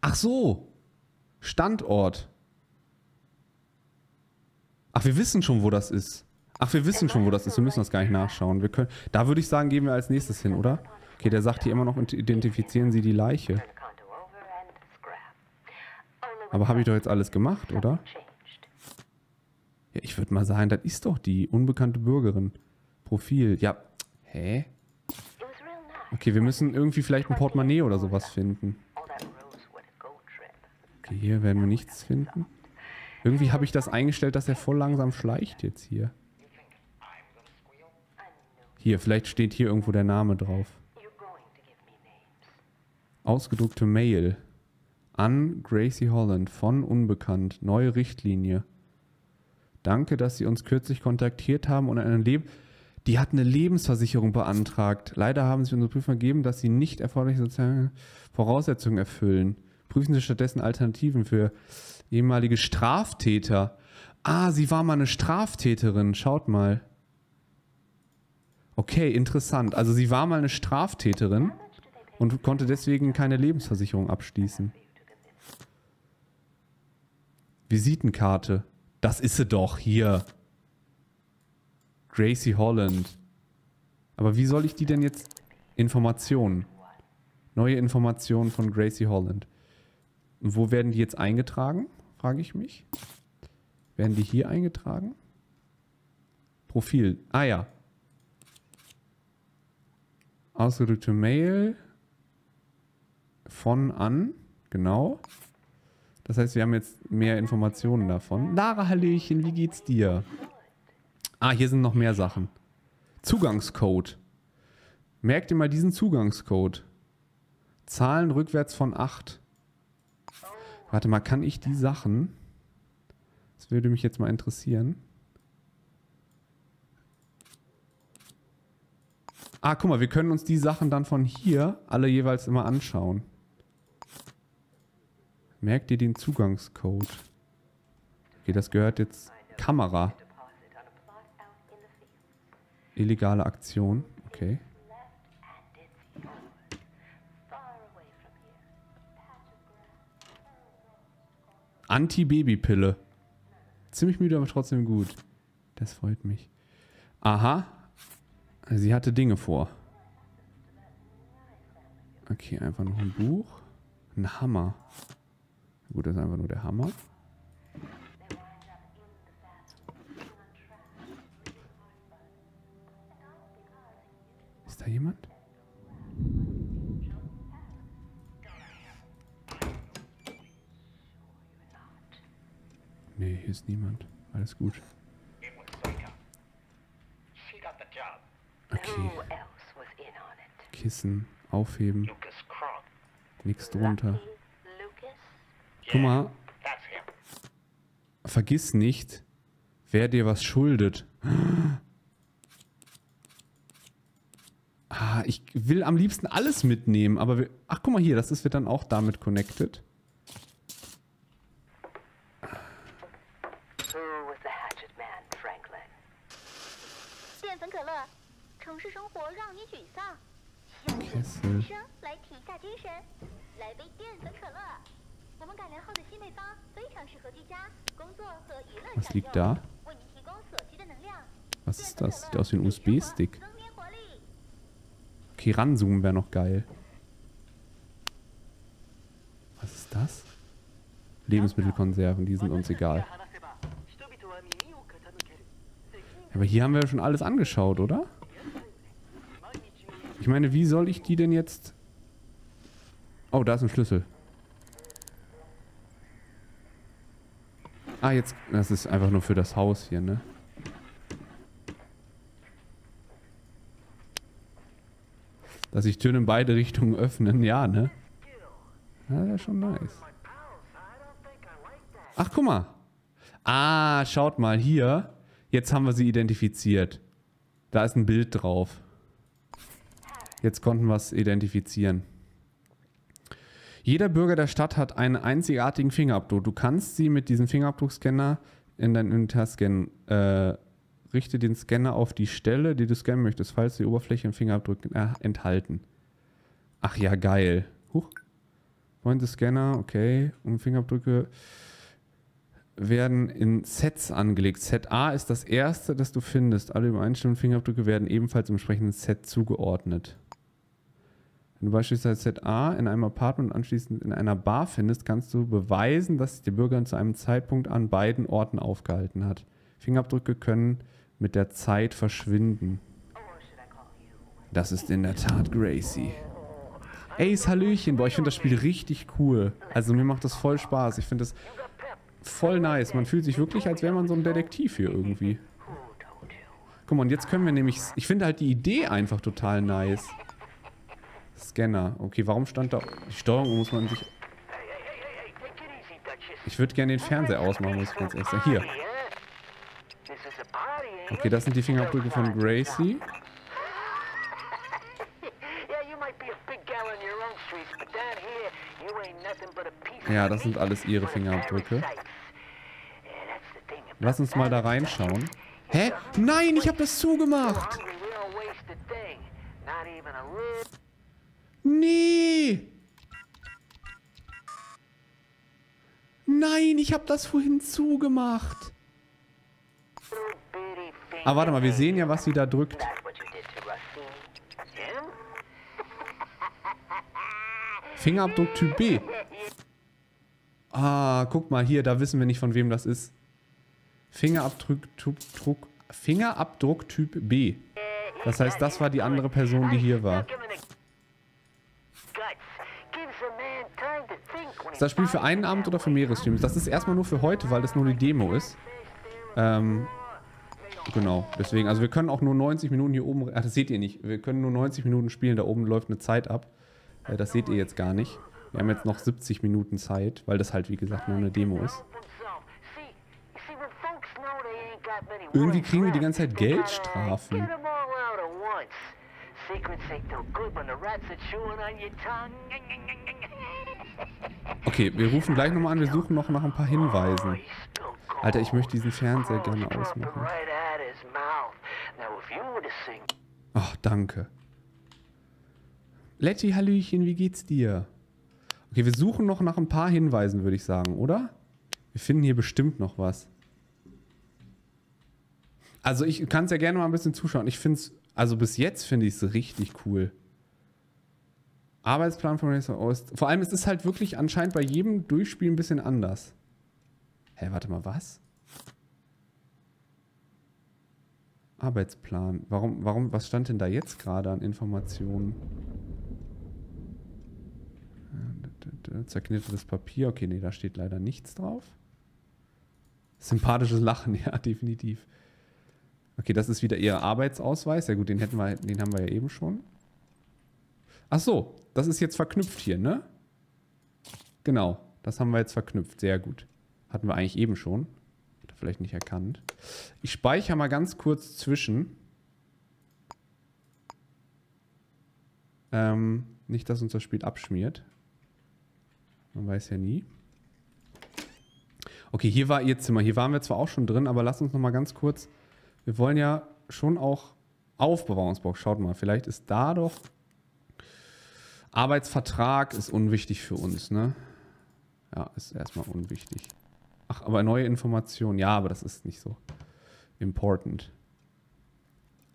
Ach so. Standort. Ach, wir wissen schon, wo das ist. Ach, wir wissen schon, wo das ist. Wir müssen das gar nicht nachschauen. Wir können, da würde ich sagen, gehen wir als nächstes hin, oder? Okay, der sagt hier immer noch, identifizieren Sie die Leiche. Aber habe ich doch jetzt alles gemacht, oder? Ja, ich würde mal sagen, das ist doch die unbekannte Bürgerin. Profil, ja. Hä? Okay, wir müssen irgendwie vielleicht ein Portemonnaie oder sowas finden. Okay, hier werden wir nichts finden. Irgendwie habe ich das eingestellt, dass er voll langsam schleicht jetzt hier. Hier, vielleicht steht hier irgendwo der Name drauf. Ausgedruckte Mail an Gracie Holland von Unbekannt. Neue Richtlinie. Danke, dass Sie uns kürzlich kontaktiert haben und eine Leben... Die hat eine Lebensversicherung beantragt. Leider haben Sie unsere Prüfung gegeben, dass Sie nicht erforderliche soziale Voraussetzungen erfüllen. Prüfen Sie stattdessen Alternativen für ehemalige Straftäter. Ah, sie war mal eine Straftäterin. Schaut mal. Okay, interessant. Also sie war mal eine Straftäterin. Und konnte deswegen keine Lebensversicherung abschließen. Visitenkarte. Das ist sie doch, hier. Gracie Holland. Aber wie soll ich die denn jetzt... Informationen. Neue Informationen von Gracie Holland. Und wo werden die jetzt eingetragen? Frage ich mich. Werden die hier eingetragen? Profil. Ah ja. Ausgedrückte Mail... Von an, genau. Das heißt, wir haben jetzt mehr Informationen davon. Lara, hallöchen, wie geht's dir? Ah, hier sind noch mehr Sachen. Zugangscode. Merkt ihr mal diesen Zugangscode. Zahlen rückwärts von acht. Warte mal, kann ich die Sachen? Das würde mich jetzt mal interessieren. Ah, guck mal, wir können uns die Sachen dann von hier alle jeweils immer anschauen. Merkt ihr den Zugangscode? Okay, das gehört jetzt Kamera. Illegale Aktion, okay. Anti-Baby-Pille. Ziemlich müde, aber trotzdem gut. Das freut mich. Aha. Sie hatte Dinge vor. Okay, einfach noch ein Buch. Ein Hammer. Gut, das ist einfach nur der Hammer. Ist da jemand? Nee, hier ist niemand. Alles gut. Okay. Kissen, aufheben. Nichts drunter. Guck mal. Vergiss nicht, wer dir was schuldet. Ah, ich will am liebsten alles mitnehmen, aber wir... Ach, guck mal hier, das ist, wird dann auch damit connected. Kessel. Was liegt da? Was ist das? Sieht aus wie ein U S B-Stick. Okay, ranzoomen wäre noch geil. Was ist das? Lebensmittelkonserven, die sind uns egal. Aber hier haben wir schon alles angeschaut, oder? Ich meine, wie soll ich die denn jetzt... Oh, da ist ein Schlüssel. Ah, jetzt... Das ist einfach nur für das Haus hier, ne? Dass sich Türen in beide Richtungen öffnen, ja, ne? Ja, das ist schon nice. Ach, guck mal. Ah, schaut mal, hier. Jetzt haben wir sie identifiziert. Da ist ein Bild drauf. Jetzt konnten wir es identifizieren. Jeder Bürger der Stadt hat einen einzigartigen Fingerabdruck. Du kannst sie mit diesem Fingerabdruckscanner in dein Inventar scannen. Äh, richte den Scanner auf die Stelle, die du scannen möchtest, falls die Oberfläche im Fingerabdruck äh, enthalten. Ach ja, geil. Huch. Point the Scanner, okay. Und Fingerabdrücke werden in Sets angelegt. Set A ist das erste, das du findest. Alle übereinstimmenden Fingerabdrücke werden ebenfalls im entsprechenden Set zugeordnet. Wenn du beispielsweise Set A in einem Apartment und anschließend in einer Bar findest, kannst du beweisen, dass sich der Bürger zu einem Zeitpunkt an beiden Orten aufgehalten hat. Fingerabdrücke können mit der Zeit verschwinden. Das ist in der Tat Gracie. Ace, hallöchen. Boah, ich finde das Spiel richtig cool. Also mir macht das voll Spaß. Ich finde das voll nice. Man fühlt sich wirklich, als wäre man so ein Detektiv hier irgendwie. Guck mal, und jetzt können wir nämlich... Ich finde halt die Idee einfach total nice. Scanner. Okay, warum stand da... Die Steuerung muss man sich... Ich würde gerne den Fernseher ausmachen, muss ich ganz ehrlich sagen. Hier. Okay, das sind die Fingerabdrücke von Gracie. Ja, das sind alles ihre Fingerabdrücke. Lass uns mal da reinschauen. Hä? Nein, ich habe das zugemacht! Nee! Nein, ich habe das vorhin zugemacht. Ah, warte mal, wir sehen ja, was sie da drückt. Fingerabdruck Typ B. Ah, guck mal hier, da wissen wir nicht, von wem das ist. Fingerabdruck, Typ, Druck, Fingerabdruck Typ B. Das heißt, das war die andere Person, die hier war. Ist das Spiel für einen Abend oder für mehrere Streams? Das ist erstmal nur für heute, weil das nur die Demo ist. Ähm, genau, deswegen. Also wir können auch nur neunzig Minuten hier oben... Ach, das seht ihr nicht. Wir können nur neunzig Minuten spielen. Da oben läuft eine Zeit ab. Äh, das seht ihr jetzt gar nicht. Wir haben jetzt noch siebzig Minuten Zeit, weil das halt, wie gesagt, nur eine Demo ist. Irgendwie kriegen wir die ganze Zeit Geldstrafen. Okay, wir rufen gleich nochmal an. Wir suchen noch nach ein paar Hinweisen. Alter, ich möchte diesen Fernseher gerne ausmachen. Ach, danke. Letty, Hallöchen, wie geht's dir? Okay, wir suchen noch nach ein paar Hinweisen, würde ich sagen, oder? Wir finden hier bestimmt noch was. Also ich kann es ja gerne mal ein bisschen zuschauen. Ich finde es, also bis jetzt finde ich es richtig cool. Arbeitsplan von Racer Ost. Vor allem, es ist halt wirklich anscheinend bei jedem Durchspiel ein bisschen anders. Hä, warte mal, was? Arbeitsplan. Warum, warum, was stand denn da jetzt gerade an Informationen? Zerknittertes Papier. Okay, nee, da steht leider nichts drauf. Sympathisches Lachen, ja, definitiv. Okay, das ist wieder ihr Arbeitsausweis. Ja gut, den hätten wir, den haben wir ja eben schon. Ach so, das ist jetzt verknüpft hier, ne? Genau, das haben wir jetzt verknüpft. Sehr gut. Hatten wir eigentlich eben schon. Hat er vielleicht nicht erkannt. Ich speichere mal ganz kurz zwischen. Ähm, nicht, dass uns das Spiel abschmiert. Man weiß ja nie. Okay, hier war ihr Zimmer. Hier waren wir zwar auch schon drin, aber lasst uns nochmal ganz kurz... Wir wollen ja schon auch Aufbewahrungsbox. Schaut mal, vielleicht ist da doch... Arbeitsvertrag ist unwichtig für uns, ne? Ja, ist erstmal unwichtig. Ach, aber neue Informationen. Ja, aber das ist nicht so important.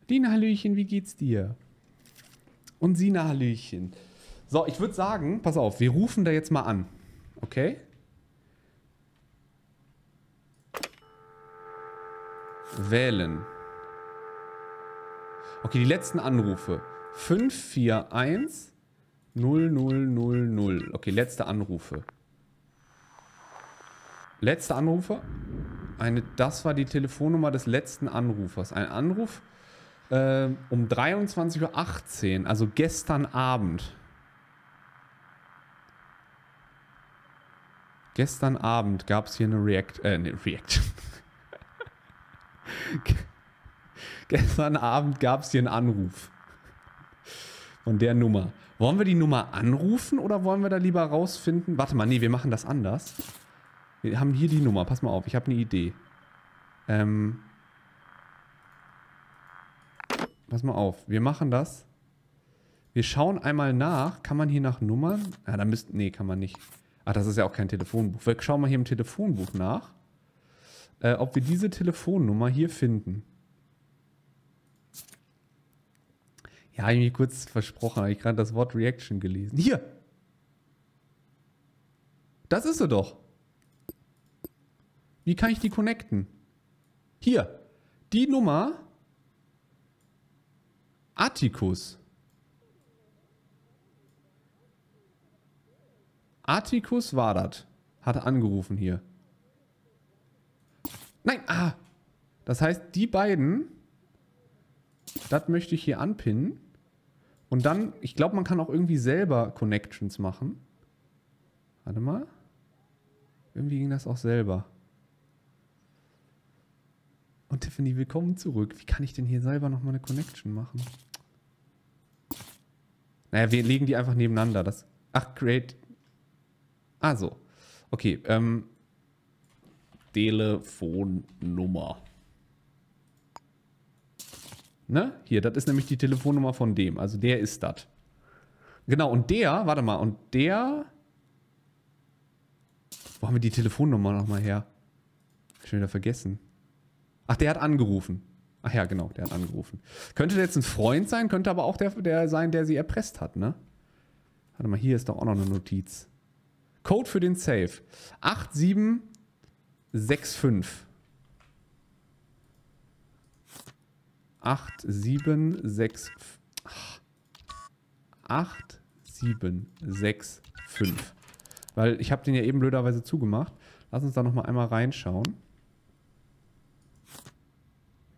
Lina, Hallöchen, wie geht's dir? Und Sina, Hallöchen. So, ich würde sagen, pass auf, wir rufen da jetzt mal an. Okay? Wählen. Okay, die letzten Anrufe. fünf vier eins null null null null. Okay, letzte Anrufe. Letzte Anrufe. Eine, das war die Telefonnummer des letzten Anrufers. Ein Anruf äh, um dreiundzwanzig Uhr achtzehn, also gestern Abend. Gestern Abend gab es hier eine React... Äh, ne, React... Gestern Abend gab es hier einen Anruf von der Nummer. Wollen wir die Nummer anrufen oder wollen wir da lieber rausfinden? Warte mal, nee, wir machen das anders. Wir haben hier die Nummer, pass mal auf, ich habe eine Idee. Ähm, pass mal auf, wir machen das. Wir schauen einmal nach, kann man hier nach Nummern? Ja, da müssten, nee, kann man nicht. Ach, das ist ja auch kein Telefonbuch. Wir schauen mal hier im Telefonbuch nach. Äh, ob wir diese Telefonnummer hier finden. Ja, habe ich mir kurz versprochen, habe ich gerade das Wort Reaction gelesen. Hier! Das ist sie doch! Wie kann ich die connecten? Hier! Die Nummer Articus. Articus war das. Hat angerufen hier. Nein, ah! Das heißt, die beiden, das möchte ich hier anpinnen. Und dann, ich glaube, man kann auch irgendwie selber Connections machen. Warte mal. Irgendwie ging das auch selber. Und Tiffany, willkommen zurück. Wie kann ich denn hier selber nochmal eine Connection machen? Naja, wir legen die einfach nebeneinander. Das, ach, great. Ah, so. Okay, ähm... Telefonnummer. Ne? Hier, das ist nämlich die Telefonnummer von dem. Also der ist das. Genau, und der, warte mal, und der... Wo haben wir die Telefonnummer nochmal her? Schon wieder vergessen. Ach, der hat angerufen. Ach ja, genau, der hat angerufen. Könnte der jetzt ein Freund sein, könnte aber auch der, der sein, der sie erpresst hat, ne? Warte mal, hier ist doch auch noch eine Notiz. Code für den Safe. acht sieben sechs fünf acht sieben sechs acht sieben sechs fünf. Weil ich habe den ja eben blöderweise zugemacht. Lass uns da nochmal einmal reinschauen.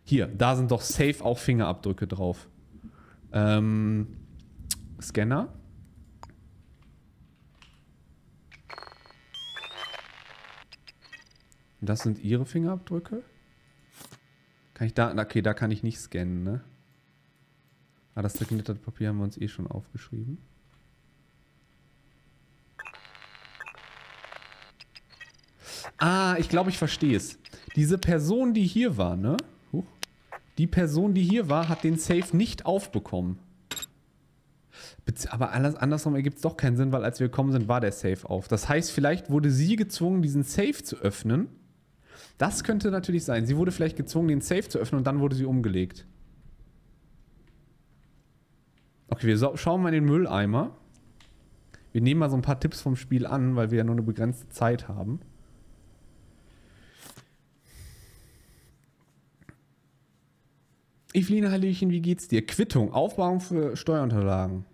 Hier, da sind doch safe auch Fingerabdrücke drauf. Ähm, Scanner. Das sind ihre Fingerabdrücke? Kann ich da... Okay, da kann ich nicht scannen, ne? Ah, das zerknitterte Papier haben wir uns eh schon aufgeschrieben. Ah, ich glaube, ich verstehe es. Diese Person, die hier war, ne? Huch. Die Person, die hier war, hat den Safe nicht aufbekommen. Aber andersrum ergibt es doch keinen Sinn, weil als wir gekommen sind, war der Safe auf. Das heißt, vielleicht wurde sie gezwungen, diesen Safe zu öffnen. Das könnte natürlich sein. Sie wurde vielleicht gezwungen, den Safe zu öffnen und dann wurde sie umgelegt. Okay, wir schauen mal in den Mülleimer. Wir nehmen mal so ein paar Tipps vom Spiel an, weil wir ja nur eine begrenzte Zeit haben. Eveline, Hallöchen, wie geht's dir? Quittung, Aufbewahrung für Steuerunterlagen.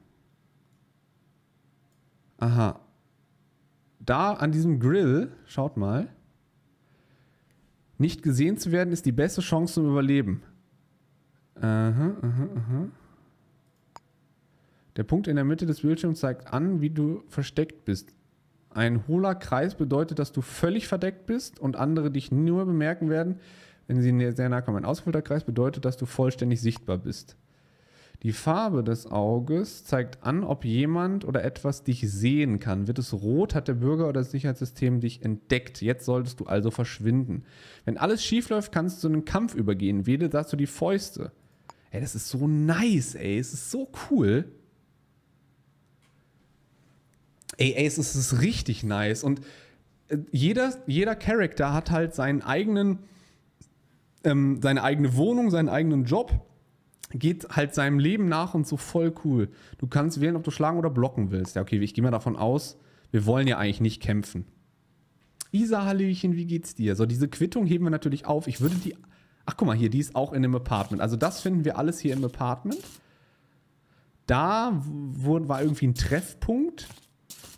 Aha. Da an diesem Grill, schaut mal. Nicht gesehen zu werden ist die beste Chance zum Überleben. Aha, aha, aha. Der Punkt in der Mitte des Bildschirms zeigt an, wie du versteckt bist. Ein hohler Kreis bedeutet, dass du völlig verdeckt bist und andere dich nur bemerken werden, wenn sie sehr nahe kommen. Ein ausgefüllter Kreis bedeutet, dass du vollständig sichtbar bist. Die Farbe des Auges zeigt an, ob jemand oder etwas dich sehen kann. Wird es rot, hat der Bürger oder das Sicherheitssystem dich entdeckt. Jetzt solltest du also verschwinden. Wenn alles schief läuft, kannst du in einen Kampf übergehen. Wähle dazu die Fäuste. Ey, das ist so nice, ey. Es ist so cool. Ey, ey, es ist, es ist richtig nice. Und jeder, jeder Charakter hat halt seinen eigenen, ähm, seine eigene Wohnung, seinen eigenen Job. Geht halt seinem Leben nach und so, voll cool. Du kannst wählen, ob du schlagen oder blocken willst. Ja, okay, ich gehe mal davon aus, wir wollen ja eigentlich nicht kämpfen. Isa, Hallöchen, wie geht's dir? So, diese Quittung heben wir natürlich auf. Ich würde die... Ach, guck mal, hier, die ist auch in dem Apartment. Also das finden wir alles hier im Apartment. Da wurde, war irgendwie ein Treffpunkt.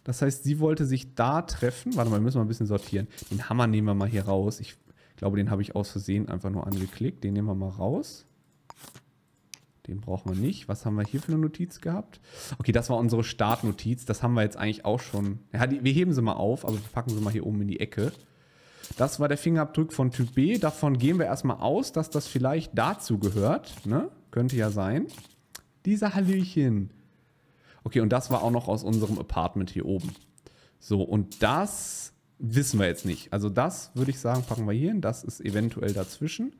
Das heißt, sie wollte sich da treffen. Warte mal, wir müssen mal ein bisschen sortieren. Den Hammer nehmen wir mal hier raus. Ich glaube, den habe ich aus Versehen einfach nur angeklickt. Den nehmen wir mal raus. Den brauchen wir nicht. Was haben wir hier für eine Notiz gehabt? Okay, das war unsere Startnotiz. Das haben wir jetzt eigentlich auch schon. Ja, die, wir heben sie mal auf, aber wir packen sie mal hier oben in die Ecke. Das war der Fingerabdruck von Typ B. Davon gehen wir erstmal aus, dass das vielleicht dazu gehört. Ne? Könnte ja sein. Dieser Hallöchen. Okay, und das war auch noch aus unserem Apartment hier oben. So, und das wissen wir jetzt nicht. Also das, würde ich sagen, packen wir hier hin. Das ist eventuell dazwischen.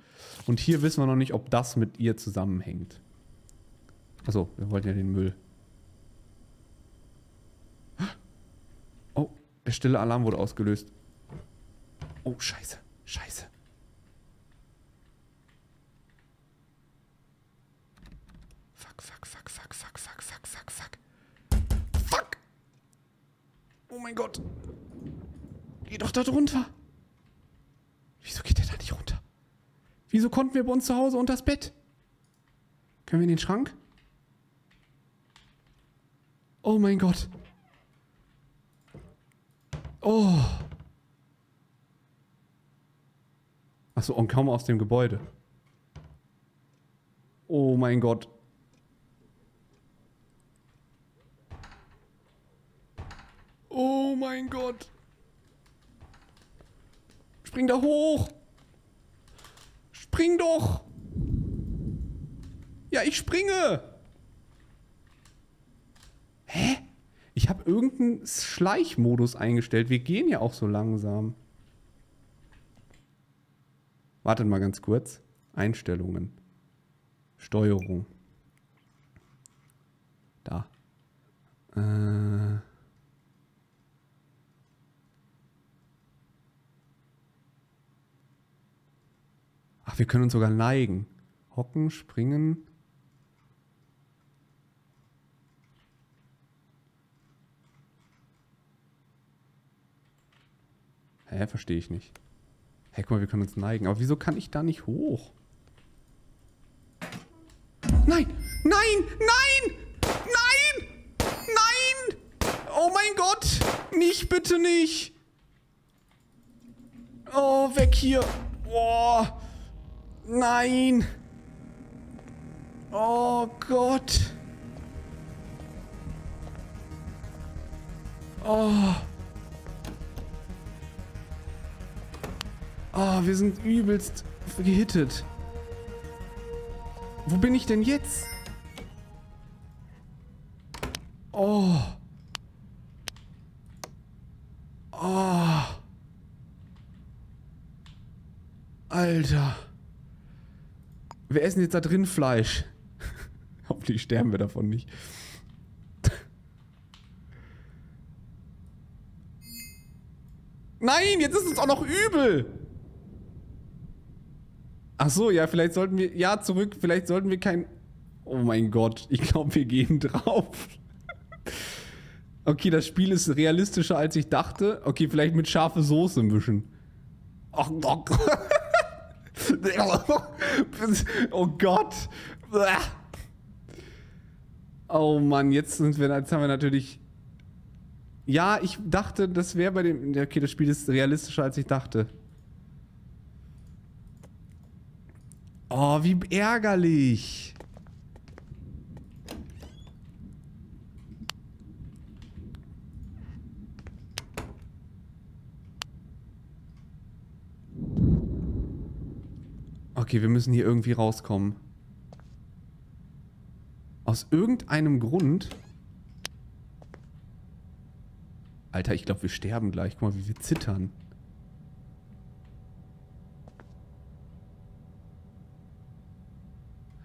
Und hier wissen wir noch nicht, ob das mit ihr zusammenhängt. Achso, wir wollten ja den Müll. Oh, der stille Alarm wurde ausgelöst. Oh, scheiße, scheiße. Fuck, fuck, fuck, fuck, fuck, fuck, fuck, fuck, fuck. Fuck! Oh mein Gott. Geh doch da drunter. Wieso geht der da nicht runter? Wieso konnten wir bei uns zu Hause unters Bett? Können wir in den Schrank? Oh mein Gott. Oh. Achso, und kaum aus dem Gebäude. Oh mein Gott. Oh mein Gott. Spring da hoch. Spring doch. Ja, ich springe. Hä? Ich habe irgendeinen Schleichmodus eingestellt. Wir gehen ja auch so langsam. Wartet mal ganz kurz. Einstellungen. Steuerung. Da. Äh. Ach, wir können uns sogar neigen. Hocken, springen. Hä, verstehe ich nicht. Hä, guck mal, wir können uns neigen. Aber wieso kann ich da nicht hoch? Nein! Nein! Nein! Nein! Nein! Oh mein Gott! Nicht bitte! bitte nicht. Oh, weg hier. Oh, nein. Oh Gott. Oh. Oh, wir sind übelst gehittet. Wo bin ich denn jetzt? Oh. Oh. Alter. Wir essen jetzt da drin Fleisch. Hoffentlich sterben wir davon nicht. Nein, jetzt ist uns auch noch übel. Ach so, ja, vielleicht sollten wir... Ja, zurück, vielleicht sollten wir kein... Oh mein Gott, ich glaube, wir gehen drauf. Okay, das Spiel ist realistischer, als ich dachte. Okay, vielleicht mit scharfe Soße mischen. Ach, oh, oh Gott. Oh Mann, jetzt sind wir... Jetzt haben wir natürlich... Ja, ich dachte, das wäre bei dem... Okay, das Spiel ist realistischer, als ich dachte. Oh, wie ärgerlich. Okay, wir müssen hier irgendwie rauskommen. Aus irgendeinem Grund... Alter, ich glaube, wir sterben gleich. Guck mal, wie wir zittern.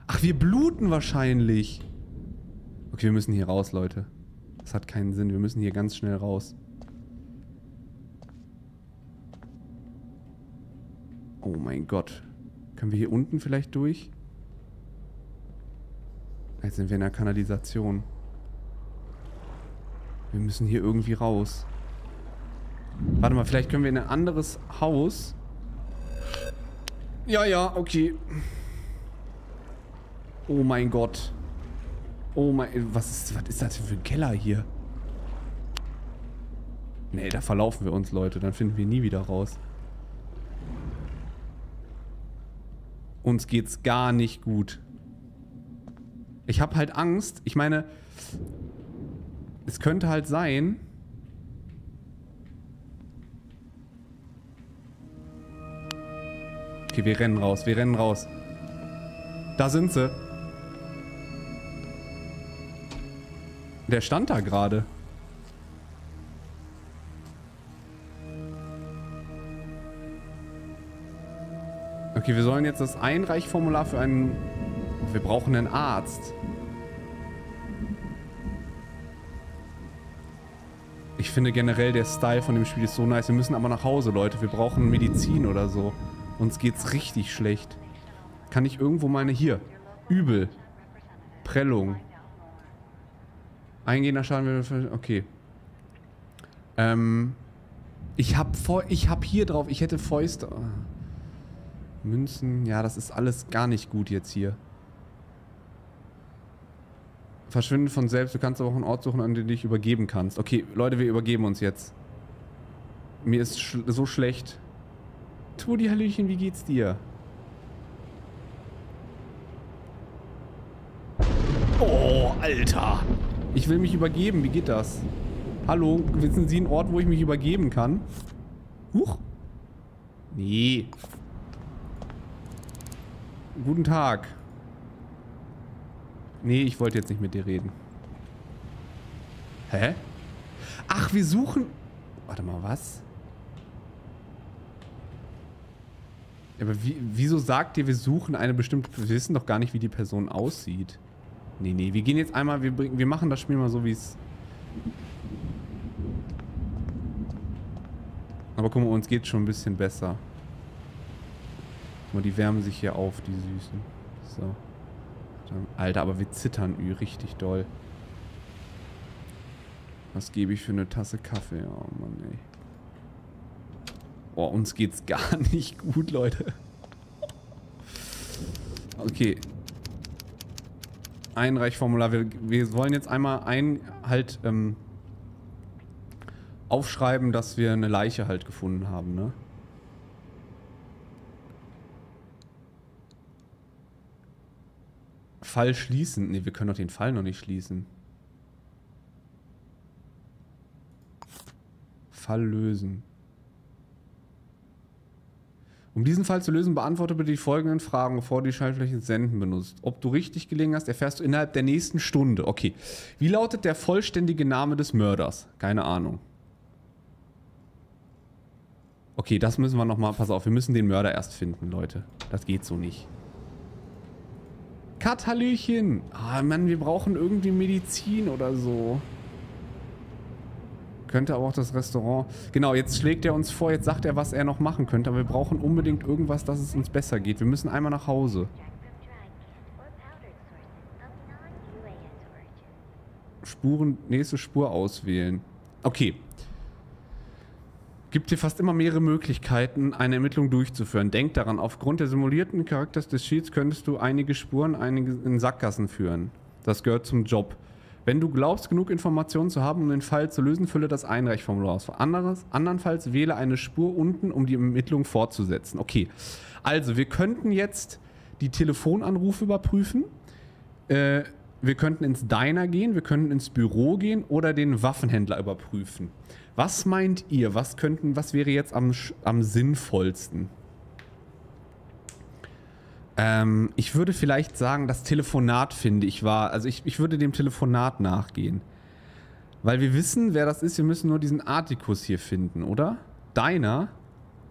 Ach, wir bluten wahrscheinlich. Okay, wir müssen hier raus, Leute. Das hat keinen Sinn. Wir müssen hier ganz schnell raus. Oh mein Gott. Können wir hier unten vielleicht durch? Jetzt sind wir in der Kanalisation. Wir müssen hier irgendwie raus. Warte mal, vielleicht können wir in ein anderes Haus. Ja, ja, okay. Oh mein Gott. Oh mein... Was ist, was ist das für ein Keller hier? Nee, da verlaufen wir uns, Leute. Dann finden wir nie wieder raus. Uns geht's gar nicht gut. Ich habe halt Angst. Ich meine... Es könnte halt sein... Okay, wir rennen raus, wir rennen raus. Da sind sie. Der stand da gerade. Okay, wir sollen jetzt das Einreichformular für einen... Wir brauchen einen Arzt. Ich finde generell, der Style von dem Spiel ist so nice. Wir müssen aber nach Hause, Leute. Wir brauchen Medizin oder so. Uns geht's richtig schlecht. Kann ich irgendwo meine... Hier. Übel. Prellung. Eingehender Schaden... Okay. Ähm. Ich hab, ich hab hier drauf... Ich hätte Fäuste... Münzen... Ja, das ist alles gar nicht gut jetzt hier. Verschwinden von selbst. Du kannst aber auch einen Ort suchen, an den du dich übergeben kannst. Okay, Leute, wir übergeben uns jetzt. Mir ist sch so schlecht. Tudi, Hallöchen, wie geht's dir? Oh, Alter. Ich will mich übergeben. Wie geht das? Hallo, wissen Sie einen Ort, wo ich mich übergeben kann? Huch. Nee. Guten Tag. Nee, ich wollte jetzt nicht mit dir reden. Hä? Ach, wir suchen... Warte mal, was? Aber wie, wieso sagt ihr, wir suchen eine bestimmte... Wir wissen doch gar nicht, wie die Person aussieht. Nee, nee, wir gehen jetzt einmal... Wir, bring, wir machen das Spiel mal so, wie es... Aber guck mal, uns geht schon ein bisschen besser. Guck mal, die wärmen sich hier auf, die Süßen. So. Alter, aber wir zittern ü, richtig doll. Was gebe ich für eine Tasse Kaffee? Oh Mann, ey. Oh, uns geht's gar nicht gut, Leute. Okay. Einreichformular. Wir, wir wollen jetzt einmal ein... Halt, ähm... aufschreiben, dass wir eine Leiche halt gefunden haben, ne? Fall schließen. Ne, wir können doch den Fall noch nicht schließen. Fall lösen. Um diesen Fall zu lösen, beantworte bitte die folgenden Fragen, bevor du die Schaltfläche Senden benutzt. Ob du richtig gelegen hast, erfährst du innerhalb der nächsten Stunde. Okay. Wie lautet der vollständige Name des Mörders? Keine Ahnung. Okay, das müssen wir nochmal... Pass auf, wir müssen den Mörder erst finden, Leute. Das geht so nicht. Katalüchen! Ah, Mann, wir brauchen irgendwie Medizin oder so. Könnte aber auch das Restaurant... Genau, jetzt schlägt er uns vor, jetzt sagt er, was er noch machen könnte. Aber wir brauchen unbedingt irgendwas, dass es uns besser geht. Wir müssen einmal nach Hause. Spuren, nächste Spur auswählen. Okay. Gibt dir fast immer mehrere Möglichkeiten, eine Ermittlung durchzuführen. Denk daran, aufgrund der simulierten Charakters des Sheets könntest du einige Spuren einige in Sackgassen führen. Das gehört zum Job. Wenn du glaubst, genug Informationen zu haben, um den Fall zu lösen, fülle das Einreichformular aus. Anderes, andernfalls wähle eine Spur unten, um die Ermittlung fortzusetzen. Okay, also wir könnten jetzt die Telefonanrufe überprüfen. Äh, wir könnten ins Diner gehen, wir könnten ins Büro gehen oder den Waffenhändler überprüfen. Was meint ihr? Was könnten, was wäre jetzt am, am sinnvollsten? Ähm, ich würde vielleicht sagen, das Telefonat finde ich war, also ich, ich würde dem Telefonat nachgehen. Weil wir wissen, wer das ist, wir müssen nur diesen Articus hier finden, oder? Deiner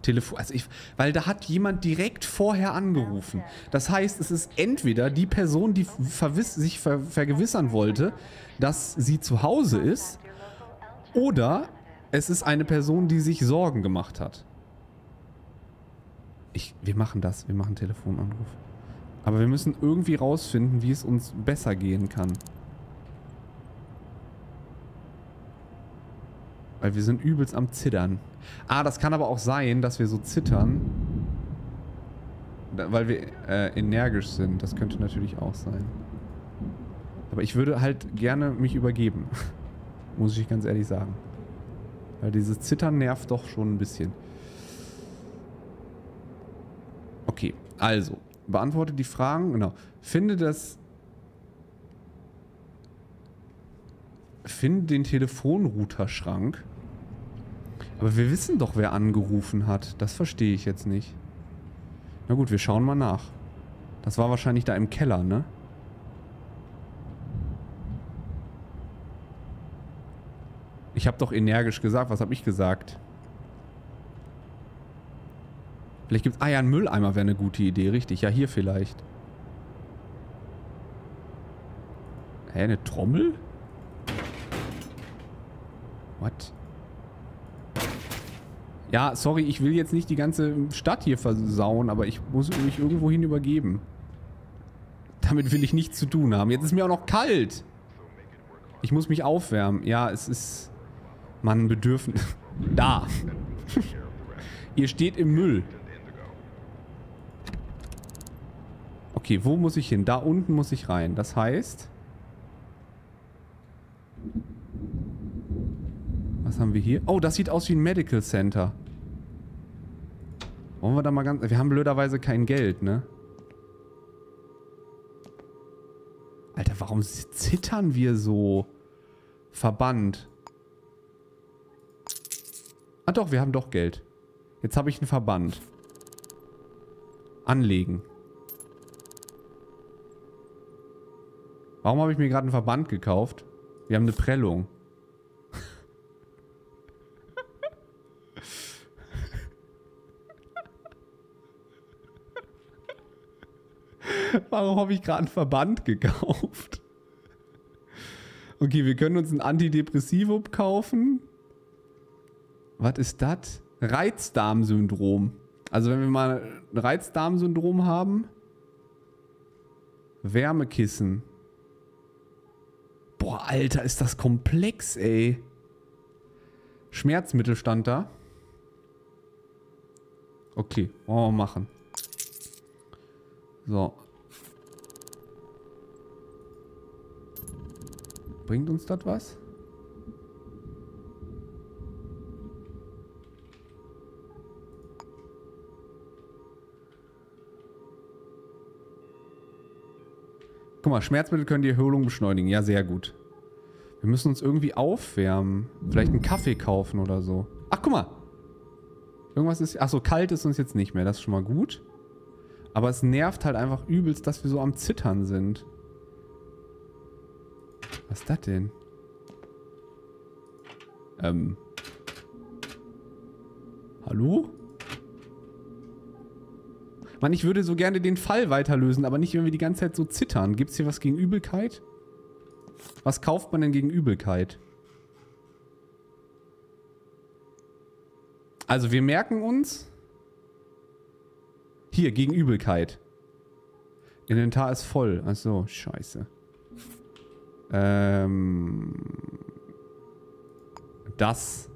Telefon, also ich, weil da hat jemand direkt vorher angerufen. Das heißt, es ist entweder die Person, die verwiss, sich ver, vergewissern wollte, dass sie zu Hause ist, oder es ist eine Person, die sich Sorgen gemacht hat. Ich, wir machen das, wir machen einen Telefonanruf. Aber wir müssen irgendwie rausfinden, wie es uns besser gehen kann. Weil wir sind übelst am Zittern. Ah, das kann aber auch sein, dass wir so zittern, weil wir äh, energisch sind. Das könnte natürlich auch sein. Aber ich würde halt gerne mich übergeben. Muss ich ganz ehrlich sagen. Weil dieses Zittern nervt doch schon ein bisschen. Okay, also, beantworte die Fragen, genau. Finde das... Finde den Telefonrouterschrank. Aber wir wissen doch, wer angerufen hat. Das verstehe ich jetzt nicht. Na gut, wir schauen mal nach. Das war wahrscheinlich da im Keller, ne? Ich habe doch energisch gesagt. Was habe ich gesagt? Vielleicht gibt's... Ah ja, ein Mülleimer wäre eine gute Idee, richtig. Ja, hier vielleicht. Hä, eine Trommel? What? Ja, sorry, ich will jetzt nicht die ganze Stadt hier versauen, aber ich muss mich irgendwo hin übergeben. Damit will ich nichts zu tun haben. Jetzt ist mir auch noch kalt. Ich muss mich aufwärmen. Ja, es ist... Mann, bedürfen... Da. Ihr steht im Müll. Okay, wo muss ich hin? Da unten muss ich rein. Das heißt... Was haben wir hier? Oh, das sieht aus wie ein Medical Center. Wollen wir da mal ganz... Wir haben blöderweise kein Geld, ne? Alter, warum zittern wir so? Verband. Ah doch, wir haben doch Geld. Jetzt habe ich einen Verband. Anlegen. Warum habe ich mir gerade einen Verband gekauft? Wir haben eine Prellung. Warum habe ich gerade einen Verband gekauft? Okay, wir können uns ein Antidepressivum kaufen. Was ist das? Reizdarmsyndrom. Also wenn wir mal ein Reizdarmsyndrom haben. Wärmekissen. Boah, Alter, ist das komplex, ey. Schmerzmittel stand da. Okay, wollen wir machen. So. Bringt uns das was? Guck mal, Schmerzmittel können die Erholung beschleunigen. Ja, sehr gut. Wir müssen uns irgendwie aufwärmen. Vielleicht einen Kaffee kaufen oder so. Ach, guck mal. Irgendwas ist... Achso, kalt ist uns jetzt nicht mehr. Das ist schon mal gut. Aber es nervt halt einfach übelst, dass wir so am Zittern sind. Was ist das denn? Ähm. Hallo? Mann, ich würde so gerne den Fall weiterlösen, aber nicht, wenn wir die ganze Zeit so zittern. Gibt's hier was gegen Übelkeit? Was kauft man denn gegen Übelkeit? Also wir merken uns... Hier, gegen Übelkeit. Inventar ist voll. Achso, scheiße. Ähm... Das...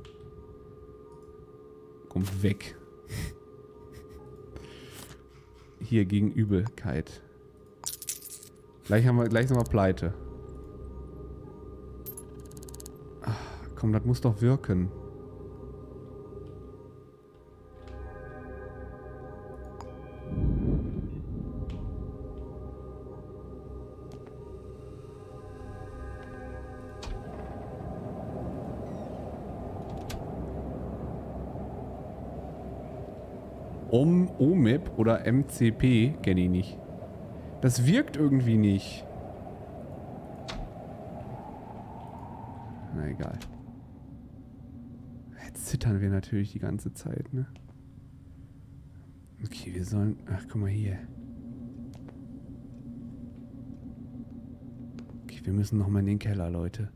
Kommt weg. Hier, gegen Übelkeit. Gleich haben wir, gleich sind wir pleite. Ach, komm, das muss doch wirken. Um, O M I P oder M C P kenne ich nicht. Das wirkt irgendwie nicht. Na egal. Jetzt zittern wir natürlich die ganze Zeit, ne? Okay, wir sollen... Ach, guck mal hier. Okay, wir müssen nochmal in den Keller, Leute.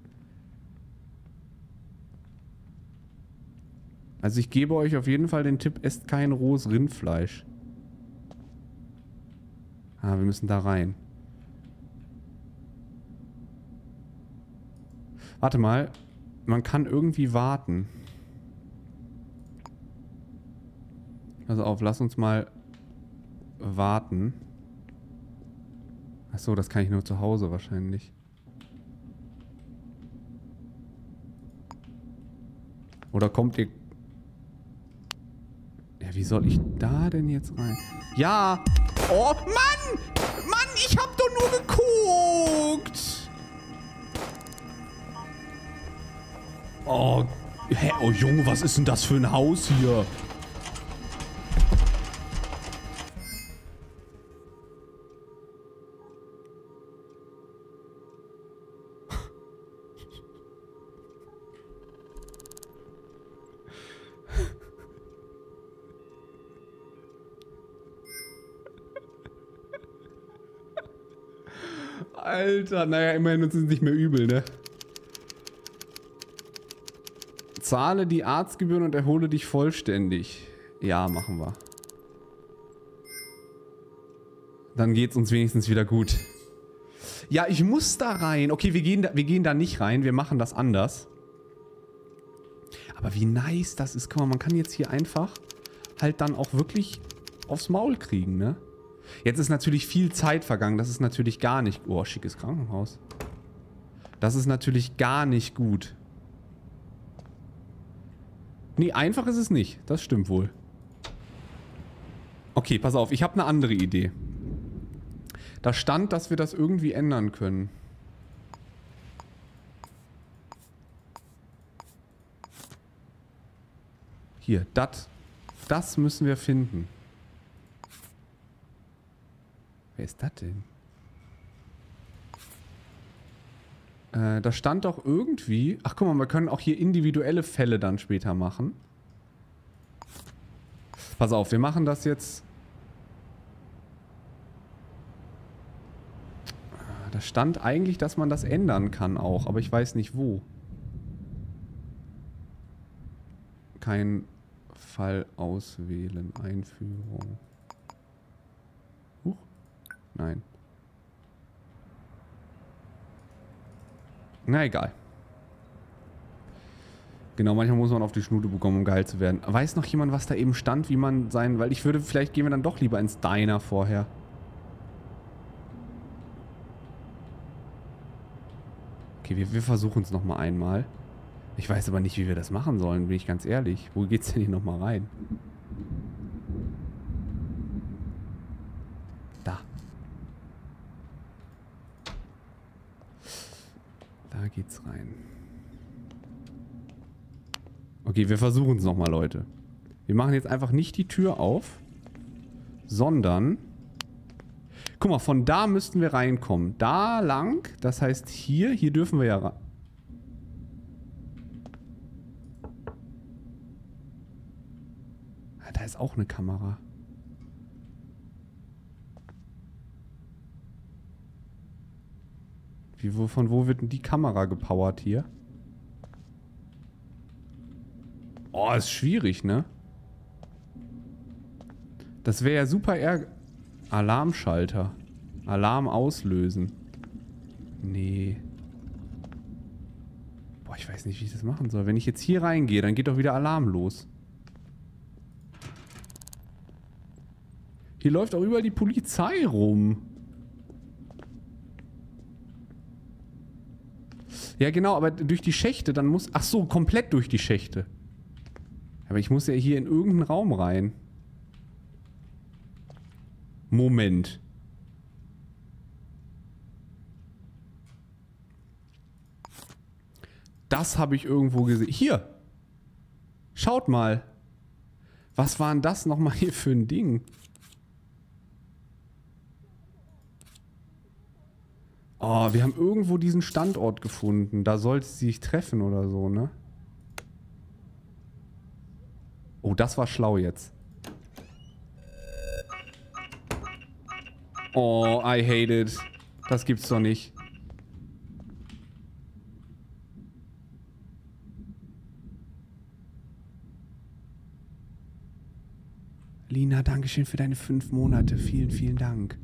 Also ich gebe euch auf jeden Fall den Tipp, esst kein rohes Rindfleisch. Ah, wir müssen da rein. Warte mal, man kann irgendwie warten. Also auf, lass uns mal warten. Achso, das kann ich nur zu Hause wahrscheinlich. Oder kommt ihr... Wie soll ich da denn jetzt rein? Ja! Oh, Mann! Mann, ich hab doch nur geguckt! Oh, hä? Oh Junge, was ist denn das für ein Haus hier? Alter, naja, immerhin uns ist es nicht mehr übel, ne? Zahle die Arztgebühren und erhole dich vollständig. Ja, machen wir. Dann geht's uns wenigstens wieder gut. Ja, ich muss da rein. Okay, wir gehen da, wir gehen da nicht rein. Wir machen das anders. Aber wie nice das ist. Guck mal, man kann jetzt hier einfach halt dann auch wirklich aufs Maul kriegen, ne? Jetzt ist natürlich viel Zeit vergangen. Das ist natürlich gar nicht... Oh, schickes Krankenhaus. Das ist natürlich gar nicht gut. Nee, einfach ist es nicht. Das stimmt wohl. Okay, pass auf. Ich habe eine andere Idee. Da stand, dass wir das irgendwie ändern können. Hier, das... Das müssen wir finden. Wer ist das denn? Äh, da stand doch irgendwie... Ach, guck mal, wir können auch hier individuelle Fälle dann später machen. Pass auf, wir machen das jetzt... Da stand eigentlich, dass man das ändern kann auch, aber ich weiß nicht wo. Kein Fall auswählen, Einführung... Nein. Na egal. Genau, manchmal muss man auf die Schnute bekommen, um geil zu werden. Weiß noch jemand, was da eben stand, wie man sein... Weil ich würde... Vielleicht gehen wir dann doch lieber ins Diner vorher. Okay, wir, wir versuchen es nochmal einmal. Ich weiß aber nicht, wie wir das machen sollen, bin ich ganz ehrlich. Wo geht's denn hier nochmal rein? Da geht's rein. Okay, wir versuchen es nochmal, Leute. Wir machen jetzt einfach nicht die Tür auf, sondern... Guck mal, von da müssten wir reinkommen. Da lang, das heißt hier, hier dürfen wir ja rein. Ah, da ist auch eine Kamera. Wie, wo, von wo wird denn die Kamera gepowert hier? Oh, ist schwierig, ne? Das wäre ja super ärgerlich. Alarmschalter. Alarm auslösen. Nee. Boah, ich weiß nicht, wie ich das machen soll. Wenn ich jetzt hier reingehe, dann geht doch wieder Alarm los. Hier läuft auch überall die Polizei rum. Ja, genau, aber durch die Schächte, dann muss... Ach so, komplett durch die Schächte. Aber ich muss ja hier in irgendeinen Raum rein. Moment. Das habe ich irgendwo gesehen. Hier. Schaut mal. Was war denn das nochmal hier für ein Ding? Oh, wir haben irgendwo diesen Standort gefunden. Da sollte sie sich treffen oder so, ne? Oh, das war schlau jetzt. Oh, I hate it. Das gibt's doch nicht. Lina, dankeschön für deine fünf Monate. Vielen, vielen Dank.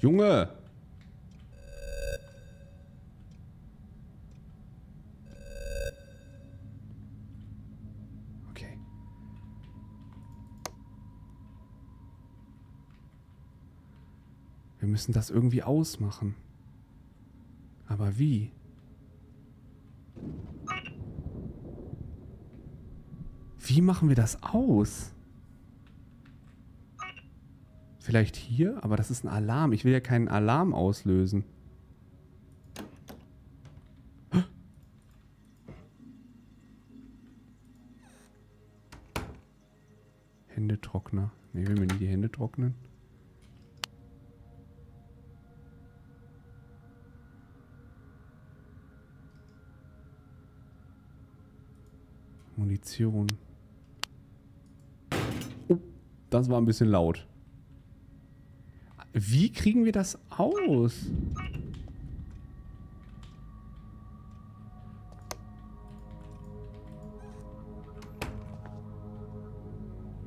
Junge! Wir müssen das irgendwie ausmachen. Aber wie? Wie machen wir das aus? Vielleicht hier? Aber das ist ein Alarm. Ich will ja keinen Alarm auslösen. Händetrockner. Ne, will mir nicht die Hände trocknen. Munition. Oh, das war ein bisschen laut. Wie kriegen wir das aus?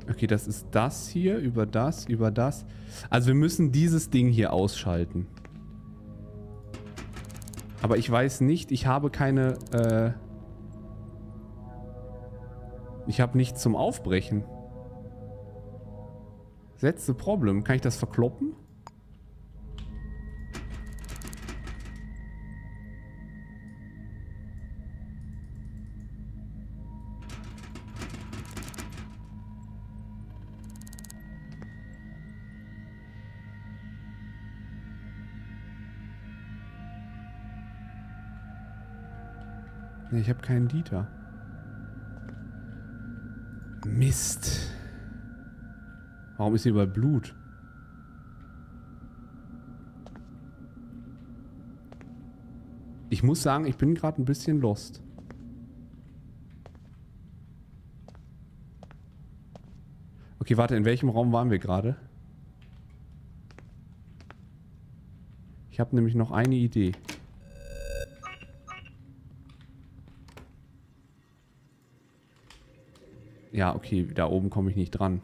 Okay, das ist das hier, über das, über das. Also wir müssen dieses Ding hier ausschalten. Aber ich weiß nicht, ich habe keine... Äh Ich habe nichts zum Aufbrechen. That's the problem. Kann ich das verkloppen? Nee, ich habe keinen Dieter. Mist. Warum ist hier überall Blut? Ich muss sagen, ich bin gerade ein bisschen lost. Okay, warte, in welchem Raum waren wir gerade? Ich habe nämlich noch eine Idee. Ja, okay, da oben komme ich nicht dran.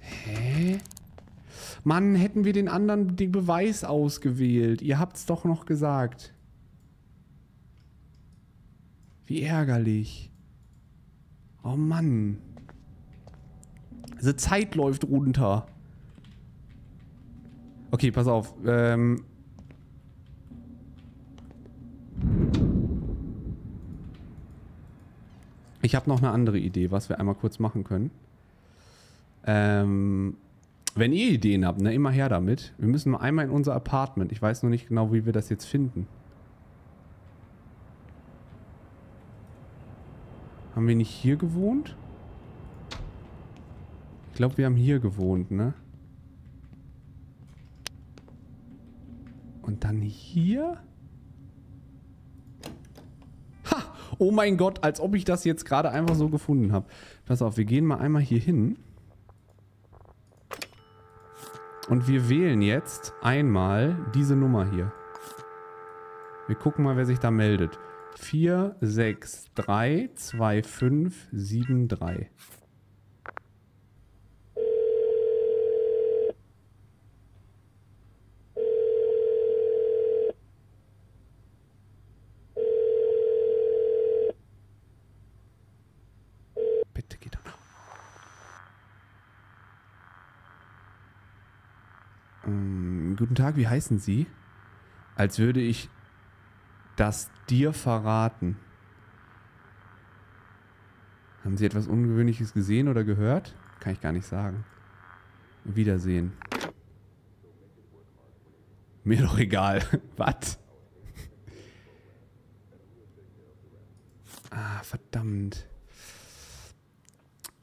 Hä? Mann, hätten wir den anderen den Beweis ausgewählt. Ihr habt's doch noch gesagt. Wie ärgerlich. Oh Mann. Diese Zeit läuft runter. Okay, pass auf. Ähm... Ich habe noch eine andere Idee, was wir einmal kurz machen können. Ähm, wenn ihr Ideen habt, ne, immer her damit. Wir müssen nur einmal in unser Apartment. Ich weiß noch nicht genau, wie wir das jetzt finden. Haben wir nicht hier gewohnt? Ich glaube, wir haben hier gewohnt, ne? Und dann hier? Oh mein Gott, als ob ich das jetzt gerade einfach so gefunden habe. Pass auf, wir gehen mal einmal hier hin. Und wir wählen jetzt einmal diese Nummer hier. Wir gucken mal, wer sich da meldet. vier sechs drei zwei fünf sieben drei. Guten Tag, wie heißen Sie? Als würde ich das dir verraten. Haben Sie etwas Ungewöhnliches gesehen oder gehört? Kann ich gar nicht sagen. Wiedersehen. Mir doch egal. Was? Ah, verdammt.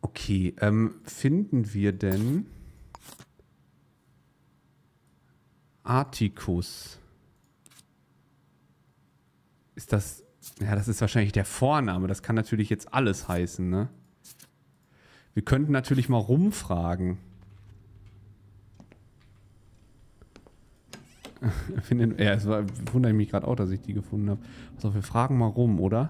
Okay, ähm, finden wir denn... Articus. Ist das... Ja, das ist wahrscheinlich der Vorname. Das kann natürlich jetzt alles heißen, ne? Wir könnten natürlich mal rumfragen. Ja, es war, wundere ich mich gerade auch, dass ich die gefunden habe. Also wir fragen mal rum, oder?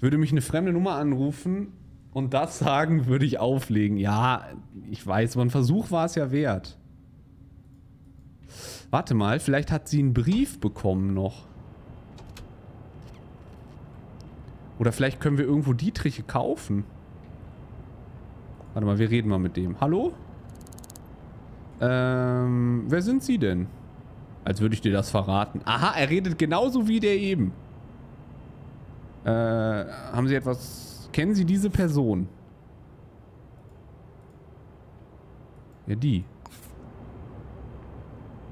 Würde mich eine fremde Nummer anrufen... Und das sagen, würde ich auflegen. Ja, ich weiß, aber ein Versuch war es ja wert. Warte mal, vielleicht hat sie einen Brief bekommen noch. Oder vielleicht können wir irgendwo Dietriche kaufen. Warte mal, wir reden mal mit dem. Hallo? Ähm, wer sind Sie denn? Als würde ich dir das verraten. Aha, er redet genauso wie der eben. Äh, haben Sie etwas... Kennen Sie diese Person? Ja, die.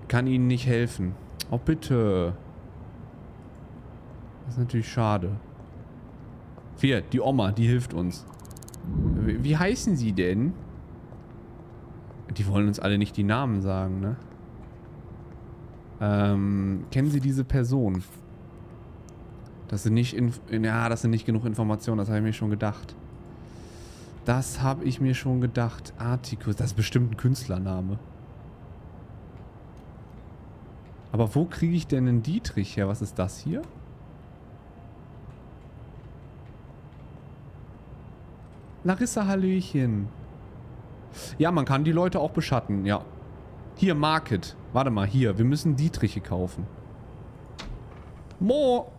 Kann Ihnen nicht helfen. Oh, bitte. Das ist natürlich schade. Hier, die Oma, die hilft uns. Wie heißen Sie denn? Die wollen uns alle nicht die Namen sagen, ne? Ähm, kennen Sie diese Person? Das sind nicht in, ja, das sind nicht genug Informationen, das habe ich mir schon gedacht. Das habe ich mir schon gedacht. Articus, das ist bestimmt ein Künstlername. Aber wo kriege ich denn einen Dietrich her? Was ist das hier? Larissa, hallöchen. Ja, man kann die Leute auch beschatten, ja. Hier, Market. Warte mal, hier. Wir müssen Dietriche kaufen. Mo...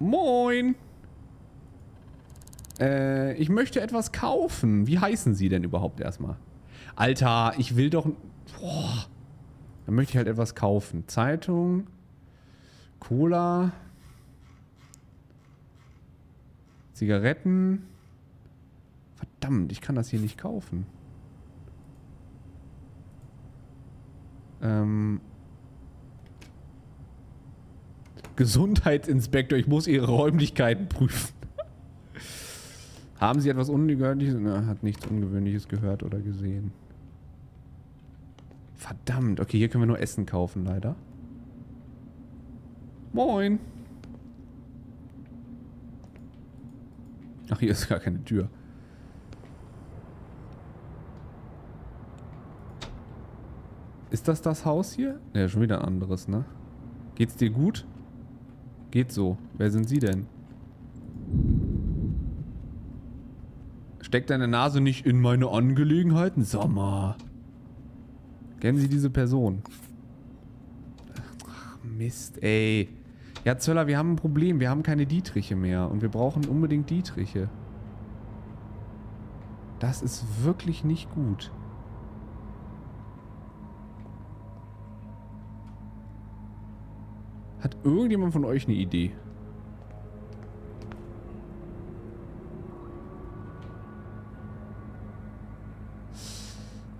Moin! Äh, ich möchte etwas kaufen. Wie heißen Sie denn überhaupt erstmal? Alter, ich will doch... Boah. Dann möchte ich halt etwas kaufen. Zeitung. Cola. Zigaretten. Verdammt, ich kann das hier nicht kaufen. Ähm... Gesundheitsinspektor, ich muss Ihre Räumlichkeiten prüfen. Haben Sie etwas Ungewöhnliches? Na, hat nichts Ungewöhnliches gehört oder gesehen. Verdammt. Okay, hier können wir nur Essen kaufen, leider. Moin. Ach, hier ist gar keine Tür. Ist das das Haus hier? Ja, schon wieder ein anderes, ne? Geht's dir gut? Geht so. Wer sind Sie denn? Steckt deine Nase nicht in meine Angelegenheiten? Sag mal. Kennen Sie diese Person? Ach Mist, ey. Ja, Zöller, wir haben ein Problem. Wir haben keine Dietriche mehr. Und wir brauchen unbedingt Dietriche. Das ist wirklich nicht gut. Hat irgendjemand von euch eine Idee?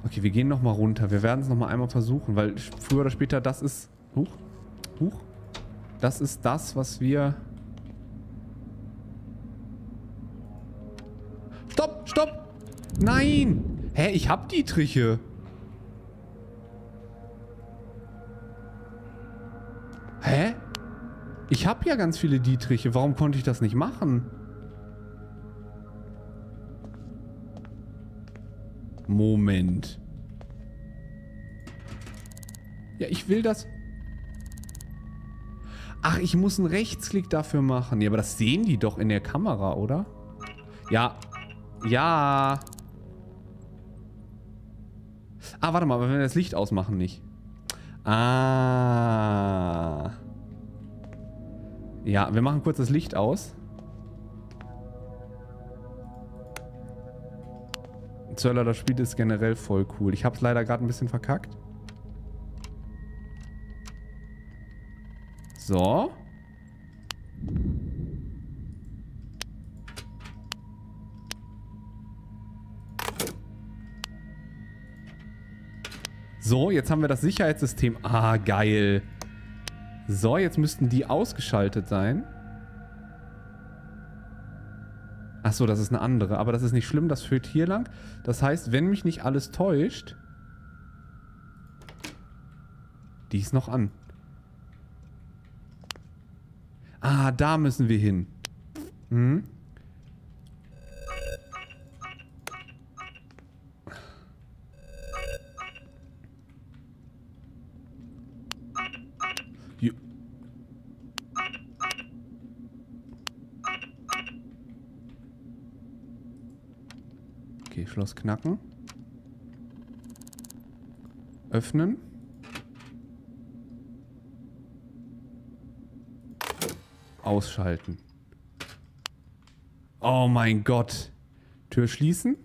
Okay, wir gehen nochmal runter. Wir werden es nochmal einmal versuchen, weil früher oder später das ist... Huch, huch. Das ist das, was wir... Stopp, stopp! Nein! Hä, ich hab die Triche. Hä? Ich hab ja ganz viele Dietriche. Warum konnte ich das nicht machen? Moment. Ja, ich will das... Ach, ich muss einen Rechtsklick dafür machen. Ja, aber das sehen die doch in der Kamera, oder? Ja. Ja. Ah, warte mal. Aber wenn wir das Licht ausmachen, nicht. Ah. Ja, wir machen kurz das Licht aus. Zöller, das Spiel ist generell voll cool. Ich habe es leider gerade ein bisschen verkackt. So. So, jetzt haben wir das Sicherheitssystem. Ah, geil. So, jetzt müssten die ausgeschaltet sein. Achso, das ist eine andere. Aber das ist nicht schlimm, das führt hier lang. Das heißt, wenn mich nicht alles täuscht... Die ist noch an. Ah, da müssen wir hin. Hm? Schloss knacken. Öffnen. Ausschalten. Oh mein Gott. Tür schließen.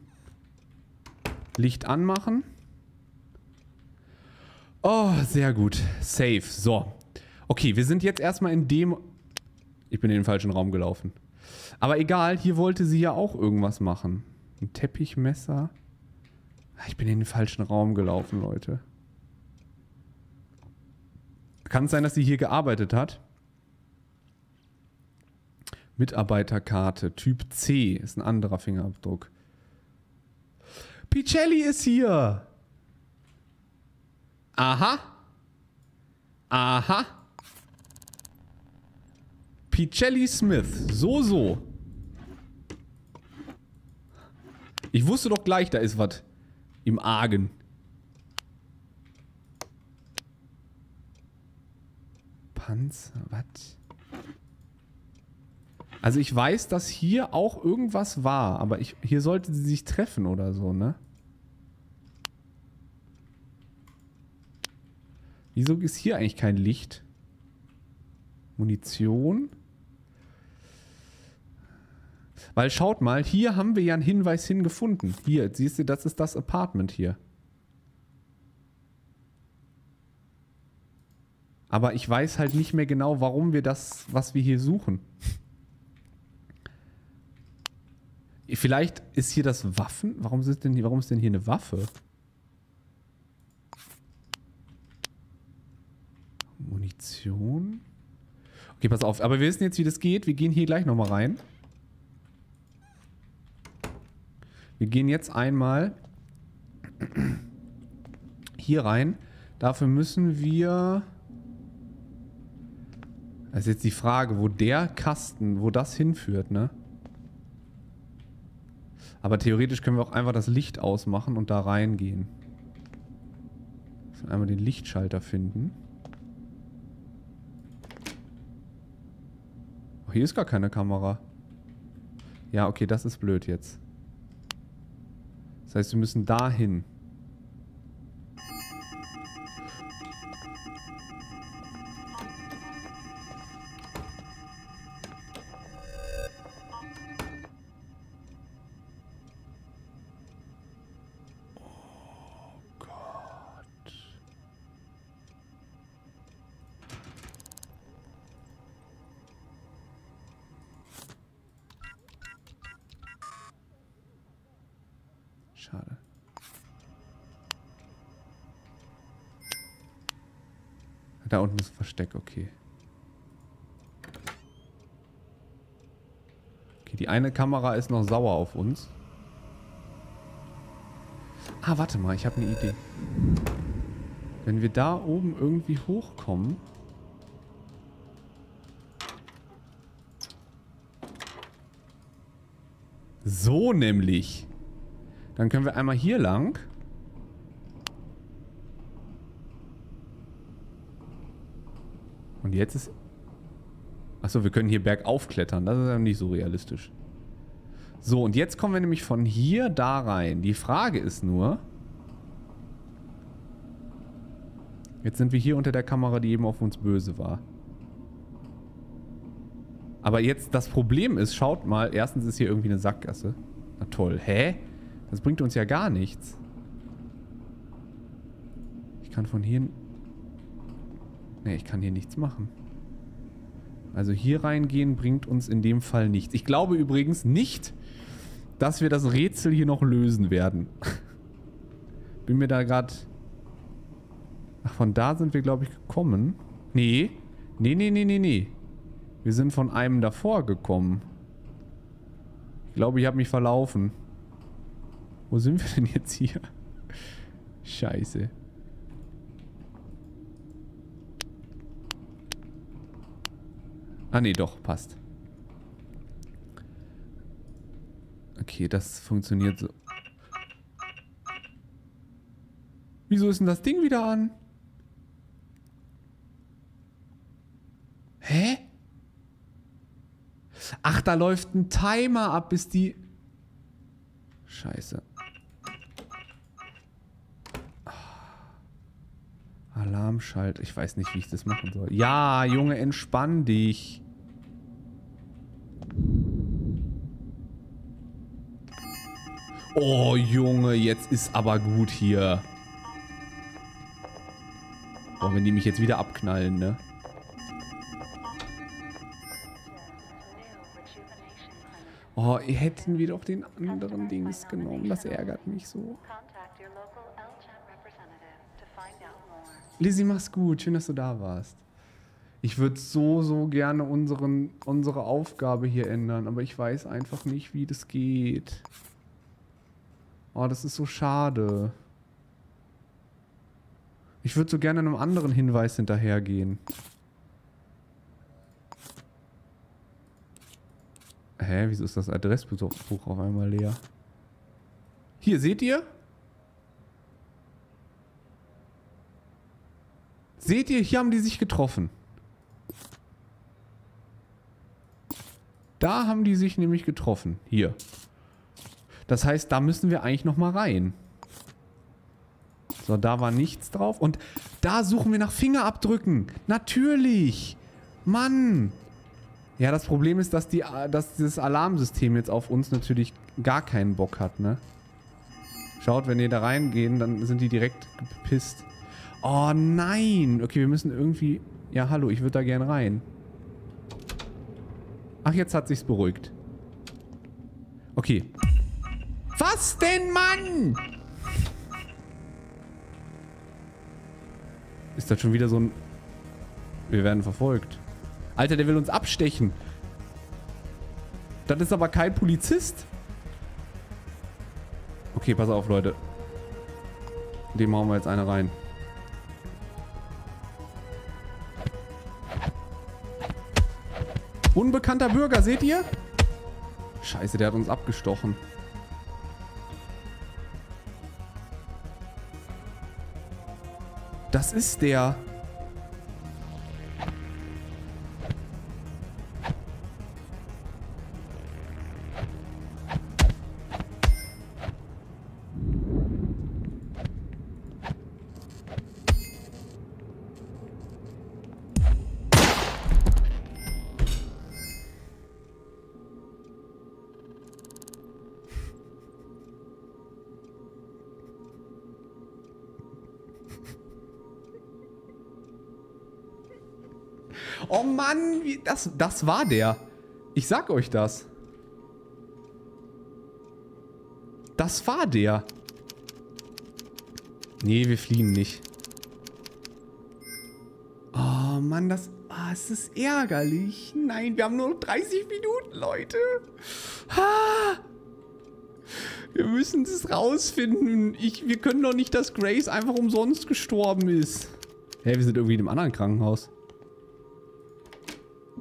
Licht anmachen. Oh, sehr gut. Safe. So. Okay, wir sind jetzt erstmal in dem... Ich bin in den falschen Raum gelaufen. Aber egal, hier wollte sie ja auch irgendwas machen. Ein Teppichmesser. Ich bin in den falschen Raum gelaufen, Leute. Kann es sein, dass sie hier gearbeitet hat? Mitarbeiterkarte. Typ C. Ist ein anderer Fingerabdruck. Picelli ist hier. Aha. Aha. Picelli Smith. So, so. Ich wusste doch gleich, da ist was im Argen. Panzer, was? Also ich weiß, dass hier auch irgendwas war, aber ich, hier sollte sie sich treffen oder so, ne? Wieso ist hier eigentlich kein Licht? Munition? Weil schaut mal, hier haben wir ja einen Hinweis hingefunden. Hier, siehst du, das ist das Apartment hier. Aber ich weiß halt nicht mehr genau, warum wir das, was wir hier suchen. Vielleicht ist hier das Waffen? Warum ist denn, warum ist denn hier eine Waffe? Munition? Okay, pass auf. Aber wir wissen jetzt, wie das geht. Wir gehen hier gleich nochmal rein. Wir gehen jetzt einmal hier rein. Dafür müssen wir... Das ist jetzt die Frage, wo der Kasten, wo das hinführt, ne? Aber theoretisch können wir auch einfach das Licht ausmachen und da reingehen. Einmal den Lichtschalter finden. Oh, hier ist gar keine Kamera. Ja, okay, das ist blöd jetzt. Das heißt, wir müssen dahin. Oh Gott. Schade. Da unten ist ein Versteck, okay. Okay, die eine Kamera ist noch sauer auf uns. Ah, warte mal, ich habe eine Idee. Wenn wir da oben irgendwie hochkommen... So nämlich. Dann können wir einmal hier lang. Und jetzt ist... Achso, wir können hier bergauf klettern. Das ist ja nicht so realistisch. So, und jetzt kommen wir nämlich von hier da rein. Die Frage ist nur... Jetzt sind wir hier unter der Kamera, die eben auf uns böse war. Aber jetzt, das Problem ist, schaut mal, erstens ist hier irgendwie eine Sackgasse. Na toll, hä? Das bringt uns ja gar nichts. Ich kann von hier... Ne, ich kann hier nichts machen. Also hier reingehen bringt uns in dem Fall nichts. Ich glaube übrigens nicht, dass wir das Rätsel hier noch lösen werden. Bin mir da gerade... Ach, von da sind wir, glaube ich, gekommen. Nee. Nee, nee, nee, nee, nee. Wir sind von einem davor gekommen. Ich glaube, ich habe mich verlaufen. Wo sind wir denn jetzt hier? Scheiße. Ah, nee, doch, passt. Okay, das funktioniert so. Wieso ist denn das Ding wieder an? Hä? Ach, da läuft ein Timer ab, bis die... Scheiße. Alarmschalt. Ich weiß nicht, wie ich das machen soll. Ja, Junge, entspann dich. Oh, Junge, jetzt ist aber gut hier. Oh, wenn die mich jetzt wieder abknallen, ne? Oh, hätten wir doch den anderen Dings genommen. Das ärgert mich so. Lizzie, mach's gut. Schön, dass du da warst. Ich würde so, so gerne unseren, unsere Aufgabe hier ändern, aber ich weiß einfach nicht, wie das geht. Oh, das ist so schade. Ich würde so gerne einem anderen Hinweis hinterhergehen. Hä, wieso ist das Adressbuch auf einmal leer? Hier, seht ihr? Seht ihr, hier haben die sich getroffen. Da haben die sich nämlich getroffen. Hier. Das heißt, da müssen wir eigentlich nochmal rein. So, da war nichts drauf. Und da suchen wir nach Fingerabdrücken. Natürlich. Mann. Ja, das Problem ist, dass, die, dass dieses Alarmsystem jetzt auf uns natürlich gar keinen Bock hat, ne? Schaut, wenn ihr da reingehen, dann sind die direkt gepisst. Oh nein! Okay, wir müssen irgendwie... Ja, hallo, ich würde da gern rein. Ach, jetzt hat sich's beruhigt. Okay. Was denn, Mann? Ist das schon wieder so ein... Wir werden verfolgt. Alter, der will uns abstechen. Das ist aber kein Polizist. Okay, pass auf, Leute. Dem hauen wir jetzt eine rein. Unbekannter Bürger, seht ihr? Scheiße, der hat uns abgestochen. Das ist der... Oh Mann, wie, das, das war der. Ich sag euch das. Das war der. Nee, wir fliegen nicht. Oh Mann, das, ah, es ist ärgerlich. Nein, wir haben nur noch dreißig Minuten, Leute. Ah. Wir müssen das rausfinden. Ich, wir können doch nicht, dass Grace einfach umsonst gestorben ist. Hä, hey, wir sind irgendwie in einem anderen Krankenhaus.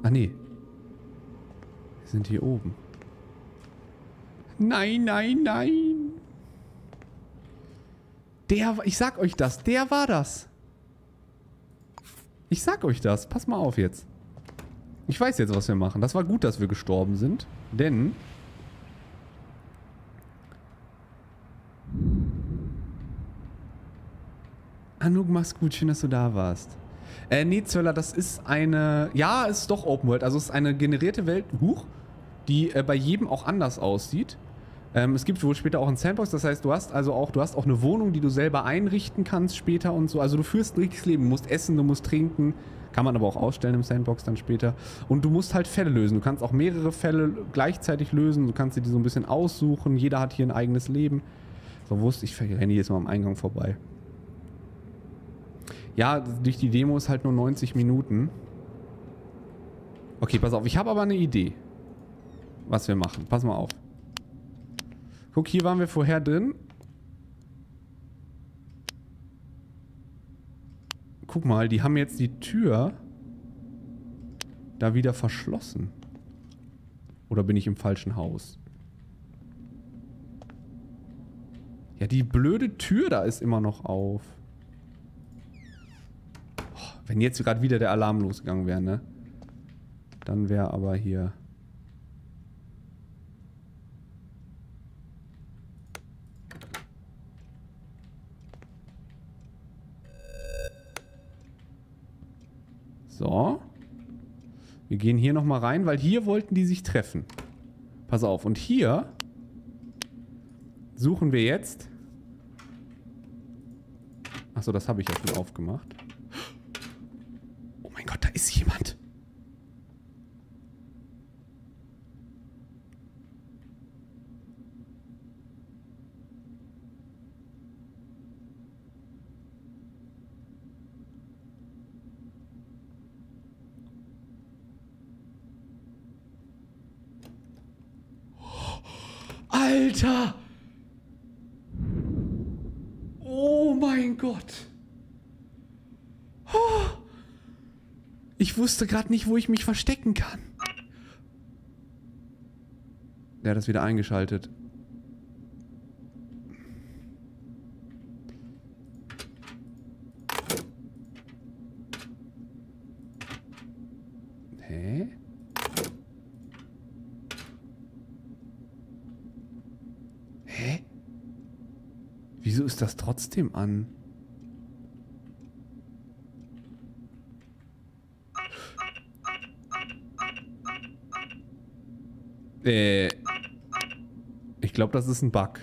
Ah, nee. Wir sind hier oben. Nein, nein, nein. Der, ich sag euch das, der war das. Ich sag euch das, pass mal auf jetzt. Ich weiß jetzt, was wir machen. Das war gut, dass wir gestorben sind, denn... Anouk, mach's gut, schön, dass du da warst. Äh, nee, Zöller, das ist eine... Ja, es ist doch Open World. Also es ist eine generierte Welt, huch, die äh, bei jedem auch anders aussieht. Ähm, es gibt wohl später auch ein Sandbox, das heißt, du hast also auch, du hast auch eine Wohnung, die du selber einrichten kannst später und so. Also du führst ein richtiges Leben, du musst essen, du musst trinken. Kann man aber auch ausstellen im Sandbox dann später. Und du musst halt Fälle lösen. Du kannst auch mehrere Fälle gleichzeitig lösen. Du kannst dir die so ein bisschen aussuchen. Jeder hat hier ein eigenes Leben. So wusste ich, ich renne jetzt mal am Eingang vorbei. Ja, durch die Demo ist halt nur neunzig Minuten. Okay, pass auf. Ich habe aber eine Idee, was wir machen. Pass mal auf. Guck, hier waren wir vorher drin. Guck mal, die haben jetzt die Tür da wieder verschlossen. Oder bin ich im falschen Haus? Ja, die blöde Tür da ist immer noch auf. Oh, wenn jetzt gerade wieder der Alarm losgegangen wäre, ne? Dann wäre aber hier... So, wir gehen hier nochmal rein, weil hier wollten die sich treffen. Pass auf, und hier suchen wir jetzt... Achso, das habe ich ja schon aufgemacht. Oh mein Gott, da ist jemand. Alter! Oh mein Gott! Ich wusste gerade nicht, wo ich mich verstecken kann. Der hat das wieder eingeschaltet. Wieso ist das trotzdem an? Äh. Ich glaube, das ist ein Bug.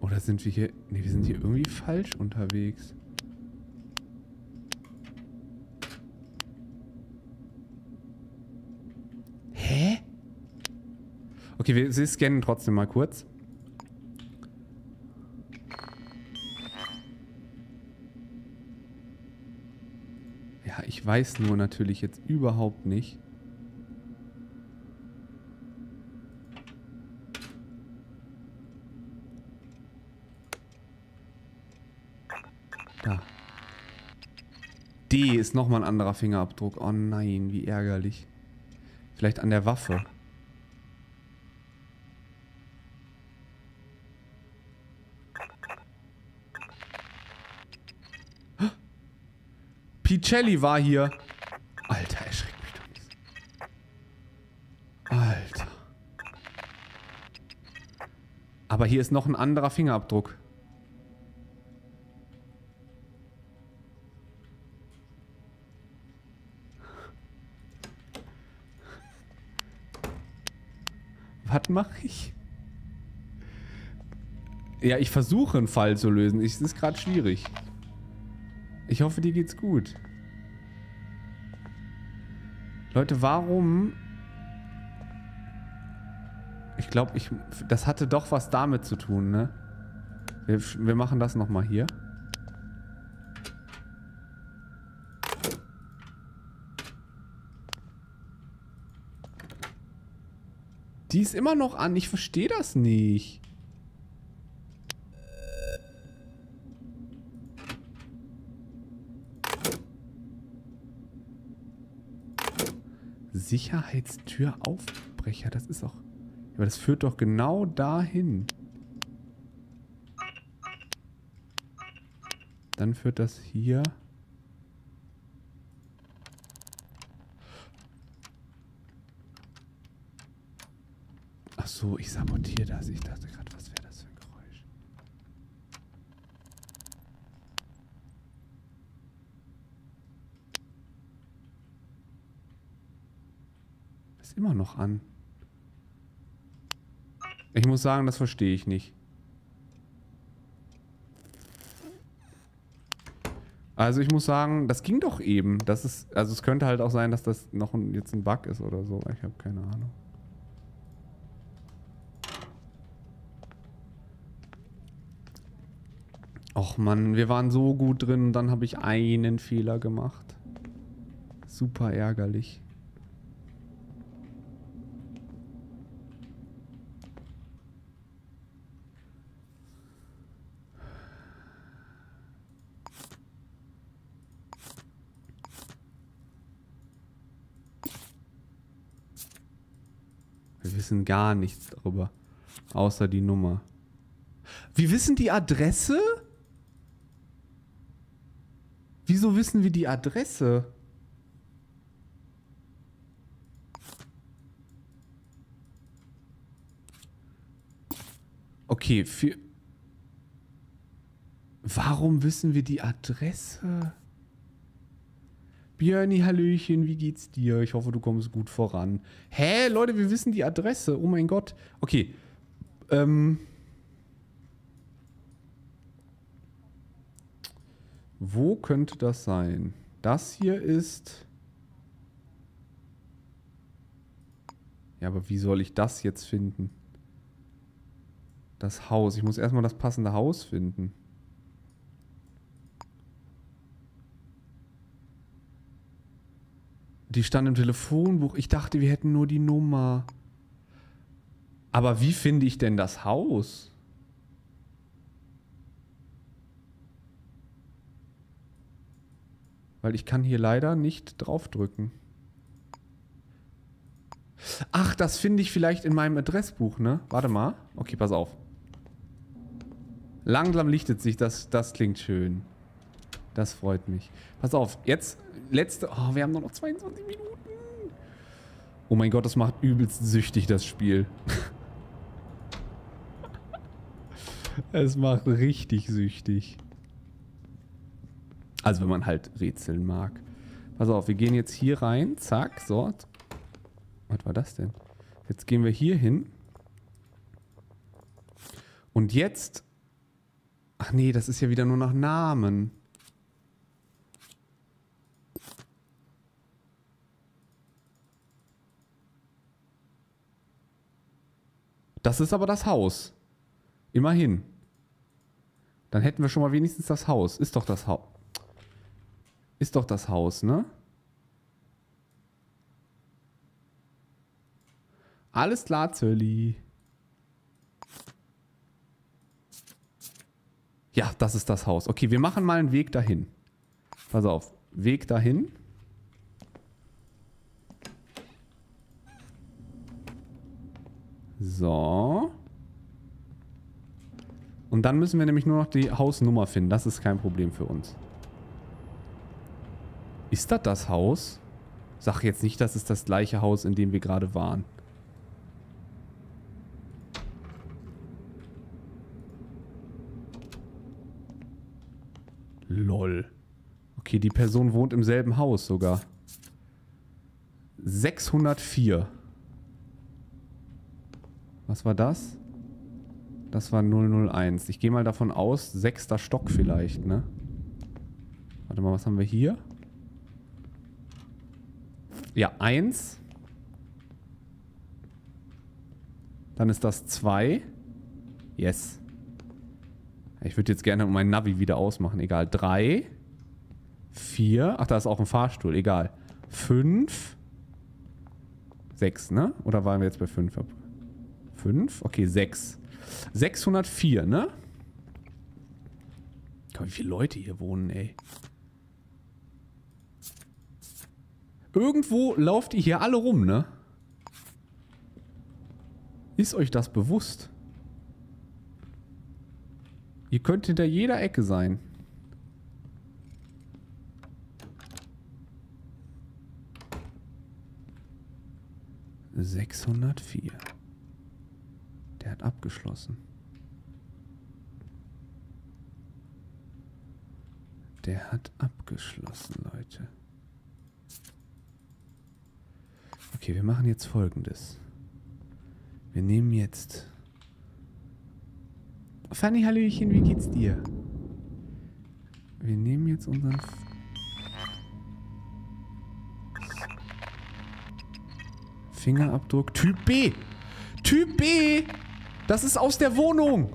Oder sind wir hier... Ne, wir sind hier irgendwie falsch unterwegs. Okay, wir, wir scannen trotzdem mal kurz. Ja, ich weiß nur natürlich jetzt überhaupt nicht. Da. D ist nochmal ein anderer Fingerabdruck. Oh nein, wie ärgerlich. Vielleicht an der Waffe. Picelli war hier. Alter, erschreckt mich doch nicht. Alter. Aber hier ist noch ein anderer Fingerabdruck. Was mache ich? Ja, ich versuche einen Fall zu lösen. Es ist gerade schwierig. Ich hoffe, dir geht's gut. Leute, warum... Ich glaube, ich, das hatte doch was damit zu tun, ne? Wir, wir machen das nochmal hier. Die ist immer noch an. Ich verstehe das nicht. Sicherheitstür Aufbrecher. Das ist auch... Aber das führt doch genau dahin. Dann führt das hier. Ach so, ich sabotiere das. Ich dachte gerade, was wäre das für ein Geräusch? Ist immer noch an. Ich muss sagen, das verstehe ich nicht. Also ich muss sagen, das ging doch eben. Das ist, also es könnte halt auch sein, dass das noch ein, jetzt ein Bug ist oder so. Ich habe keine Ahnung. Och Mann, wir waren so gut drin und dann habe ich einen Fehler gemacht. Super ärgerlich. Gar nichts darüber. Außer die Nummer. Wir wissen die Adresse? Wieso wissen wir die Adresse? Okay, für... Warum wissen wir die Adresse? Björni, Hallöchen, wie geht's dir? Ich hoffe, du kommst gut voran. Hä, Leute, wir wissen die Adresse. Oh mein Gott. Okay. Ähm. Wo könnte das sein? Das hier ist... Ja, aber wie soll ich das jetzt finden? Das Haus. Ich muss erstmal das passende Haus finden. Die stand im Telefonbuch. Ich dachte, wir hätten nur die Nummer. Aber wie finde ich denn das Haus? Weil ich kann hier leider nicht draufdrücken. Ach, das finde ich vielleicht in meinem Adressbuch, ne? Warte mal. Okay, pass auf. Langsam lichtet sich. Das, das klingt schön. Das freut mich. Pass auf, jetzt... Letzte... Oh, wir haben nur noch zweiundzwanzig Minuten. Oh mein Gott, das macht übelst süchtig, das Spiel. Es macht richtig süchtig. Also wenn man halt rätseln mag. Pass auf, wir gehen jetzt hier rein. Zack, so. Was war das denn? Jetzt gehen wir hier hin. Und jetzt... Ach nee, das ist ja wieder nur nach Namen. Das ist aber das Haus. Immerhin. Dann hätten wir schon mal wenigstens das Haus. Ist doch das Haus. Ist doch das Haus, ne? Alles klar, Zölli. Ja, das ist das Haus. Okay, wir machen mal einen Weg dahin. Pass auf. Weg dahin. So. Und dann müssen wir nämlich nur noch die Hausnummer finden. Das ist kein Problem für uns. Ist das das Haus? Sag jetzt nicht, das ist das gleiche Haus, in dem wir gerade waren. Lol. Okay, die Person wohnt im selben Haus sogar. sechshundertvier. Was war das? Das war null null eins. Ich gehe mal davon aus, sechster Stock vielleicht, ne? Warte mal, was haben wir hier? Ja, eins. Dann ist das zwei. Yes. Ich würde jetzt gerne mein Navi wieder ausmachen. Egal. drei. vier. Ach, da ist auch ein Fahrstuhl. Egal. fünf. sechs, ne? Oder waren wir jetzt bei fünf? fünf? Okay, sechs. sechshundertvier, ne? Guck mal, wie viele Leute hier wohnen, ey. Irgendwo lauft ihr hier alle rum, ne? Ist euch das bewusst? Ihr könnt hinter jeder Ecke sein. sechshundertvier. Der hat abgeschlossen. Der hat abgeschlossen, Leute. Okay, wir machen jetzt Folgendes. Wir nehmen jetzt... Fanny, Hallöchen, wie geht's dir? Wir nehmen jetzt unseren... F Fingerabdruck. Typ B! Typ B! Das ist aus der Wohnung!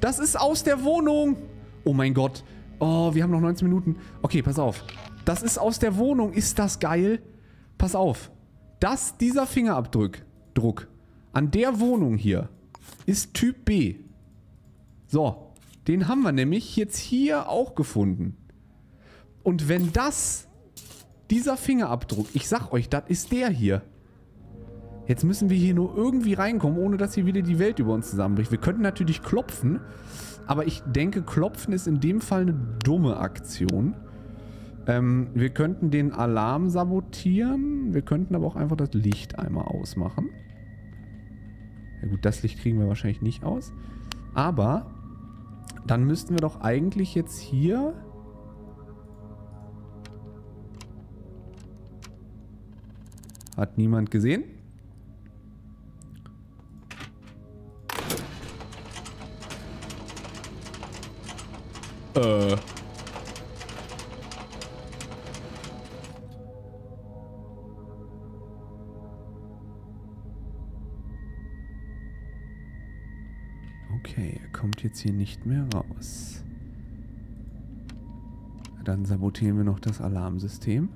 Das ist aus der Wohnung! Oh mein Gott. Oh, wir haben noch neunzehn Minuten. Okay, pass auf. Das ist aus der Wohnung. Ist das geil? Pass auf. Das, dieser Fingerabdruck, Druck, an der Wohnung hier, ist Typ B. So, den haben wir nämlich jetzt hier auch gefunden. Und wenn das, dieser Fingerabdruck, ich sag euch, das ist der hier. Jetzt müssen wir hier nur irgendwie reinkommen, ohne dass hier wieder die Welt über uns zusammenbricht. Wir könnten natürlich klopfen, aber ich denke, klopfen ist in dem Fall eine dumme Aktion. Ähm, wir könnten den Alarm sabotieren, wir könnten aber auch einfach das Licht einmal ausmachen. Ja gut, das Licht kriegen wir wahrscheinlich nicht aus. Aber dann müssten wir doch eigentlich jetzt hier... Hat niemand gesehen. Äh... Okay, er kommt jetzt hier nicht mehr raus. Dann sabotieren wir noch das Alarmsystem.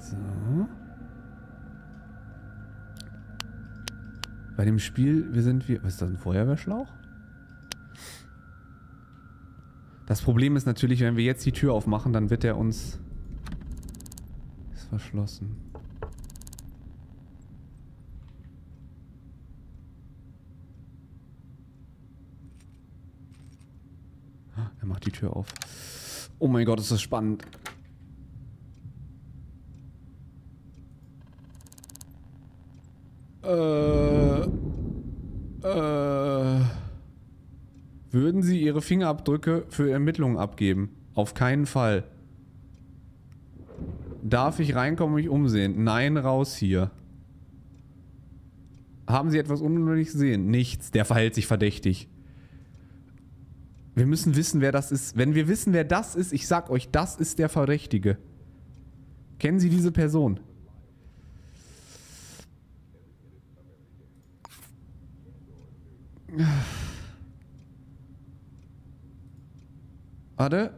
So. Bei dem Spiel, wir sind wir... Was ist das, ein Feuerwehrschlauch? Das Problem ist natürlich, wenn wir jetzt die Tür aufmachen, dann wird er uns... verschlossen. Er macht die Tür auf. Oh mein Gott, ist das spannend. Äh, äh, würden Sie Ihre Fingerabdrücke für Ermittlungen abgeben? Auf keinen Fall. Darf ich reinkommen und mich umsehen? Nein, raus hier. Haben Sie etwas Unnötiges gesehen? Nichts. Der verhält sich verdächtig. Wir müssen wissen, wer das ist. Wenn wir wissen, wer das ist, ich sag euch, das ist der Verdächtige. Kennen Sie diese Person? Warte.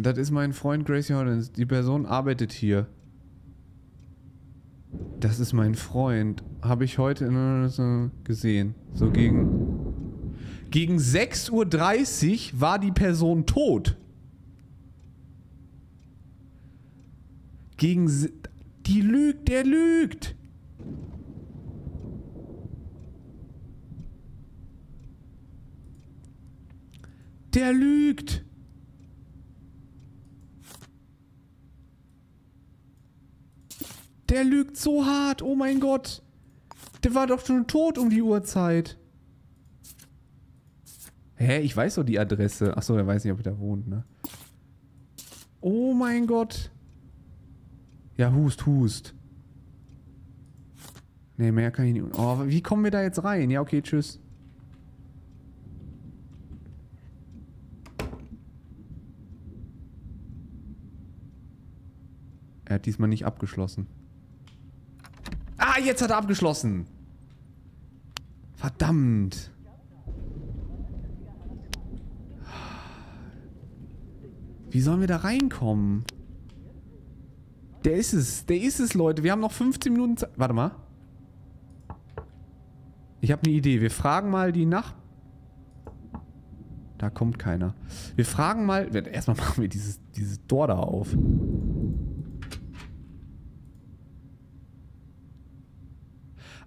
Das ist mein Freund Gracie Holland. Die Person arbeitet hier. Das ist mein Freund. Habe ich heute in gesehen. So gegen... Gegen sechs Uhr dreißig war die Person tot. Gegen... Die lügt, der lügt. Der lügt. Der lügt so hart, oh mein Gott. Der war doch schon tot um die Uhrzeit. Hä, ich weiß doch die Adresse. Achso, er weiß nicht, ob er da wohnt, ne? Oh mein Gott. Ja, hust, hust. Ne, mehr kann ich nicht. Oh, wie kommen wir da jetzt rein? Ja, okay, tschüss. Er hat diesmal nicht abgeschlossen. Ah, jetzt hat er abgeschlossen. Verdammt. Wie sollen wir da reinkommen? Der ist es. Der ist es, Leute. Wir haben noch fünfzehn Minuten Zeit. Warte mal. Ich habe eine Idee. Wir fragen mal die Nach... Da kommt keiner. Wir fragen mal... Erstmal machen wir dieses, dieses Tor da auf.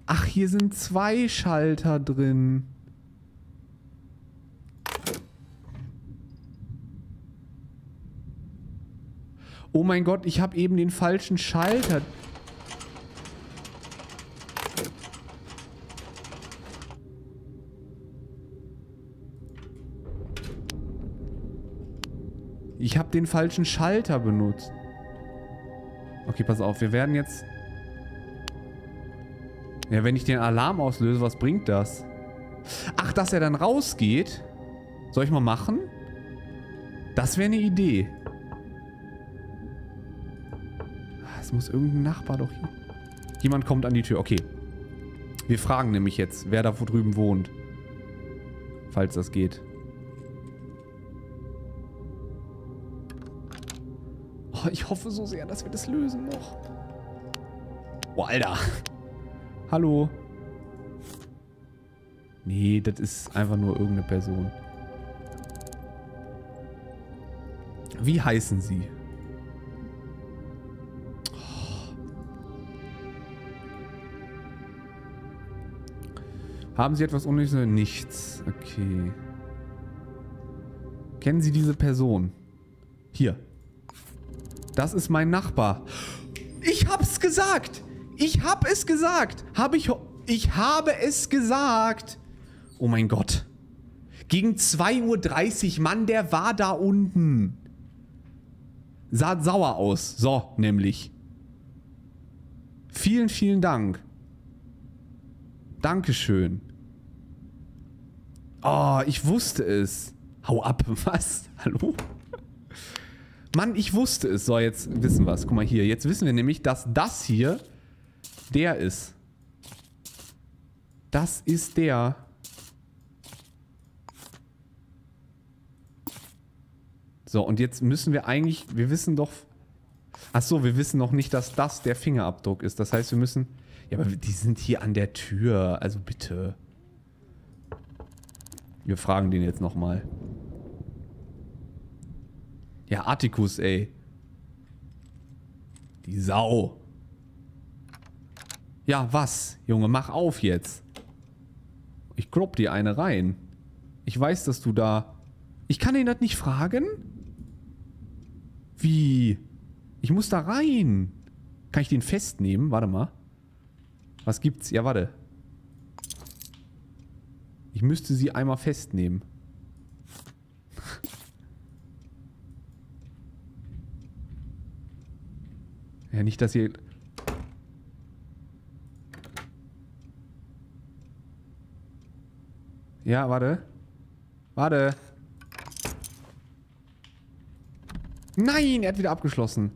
Ach, hier sind zwei Schalter drin. Oh mein Gott, ich habe eben den falschen Schalter. Ich habe den falschen Schalter benutzt. Okay, pass auf, wir werden jetzt... Ja, wenn ich den Alarm auslöse, was bringt das? Ach, dass er dann rausgeht? Soll ich mal machen? Das wäre eine Idee. Es muss irgendein Nachbar doch hier... Jemand kommt an die Tür. Okay. Wir fragen nämlich jetzt, wer da wo drüben wohnt. Falls das geht. Oh, ich hoffe so sehr, dass wir das lösen noch. Oh, Alter. Hallo. Nee, das ist einfach nur irgendeine Person. Wie heißen Sie? Oh. Haben Sie etwas Unnötiges? Nichts. Okay. Kennen Sie diese Person? Hier. Das ist mein Nachbar. Ich hab's gesagt! Ich habe es gesagt. Habe ich... Ich habe es gesagt. Oh mein Gott. Gegen zwei Uhr dreißig. Mann, der war da unten. Sah sauer aus. So, nämlich. Vielen, vielen Dank. Dankeschön. Oh, ich wusste es. Hau ab. Was? Hallo? Mann, ich wusste es. So, jetzt wissen wir es. Guck mal hier. Jetzt wissen wir nämlich, dass das hier... Der ist. Das ist der. So, und jetzt müssen wir eigentlich... Wir wissen doch... Achso, wir wissen noch nicht, dass das der Fingerabdruck ist. Das heißt, wir müssen... Ja, aber die sind hier an der Tür. Also bitte. Wir fragen den jetzt nochmal. Ja, Articus, ey. Die Sau. Ja, was? Junge, mach auf jetzt. Ich klopp dir eine rein. Ich weiß, dass du da... Ich kann ihn das nicht fragen? Wie? Ich muss da rein. Kann ich den festnehmen? Warte mal. Was gibt's? Ja, warte. Ich müsste sie einmal festnehmen. Ja, nicht, dass ihr... Ja, warte. Warte. Nein, er hat wieder abgeschlossen.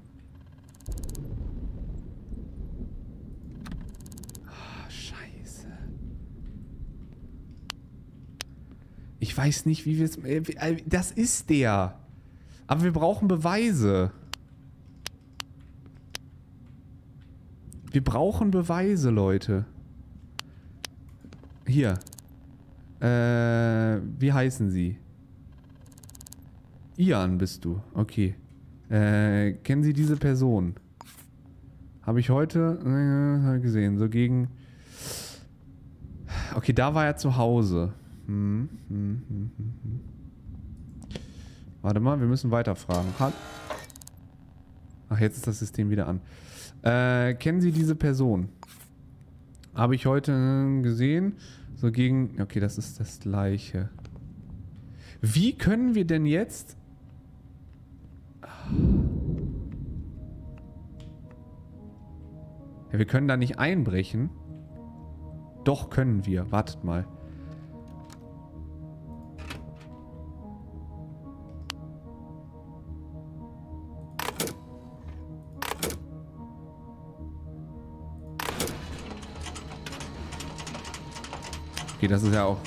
Ah, scheiße. Ich weiß nicht, wie wir es... Das ist der. Aber wir brauchen Beweise. Wir brauchen Beweise, Leute. Hier. Äh, wie heißen Sie? Ian bist du. Okay. Äh, kennen Sie diese Person? Habe ich heute äh, gesehen. So gegen... Okay, da war er zu Hause. Hm, hm, hm, hm, hm. Warte mal, wir müssen weiterfragen. Ach, jetzt ist das System wieder an. Äh, kennen Sie diese Person? Habe ich heute äh, gesehen... So gegen... Okay, das ist das Gleiche. Wie können wir denn jetzt... Ja, wir können da nicht einbrechen. Doch können wir. Wartet mal. Okay, das ist ja auch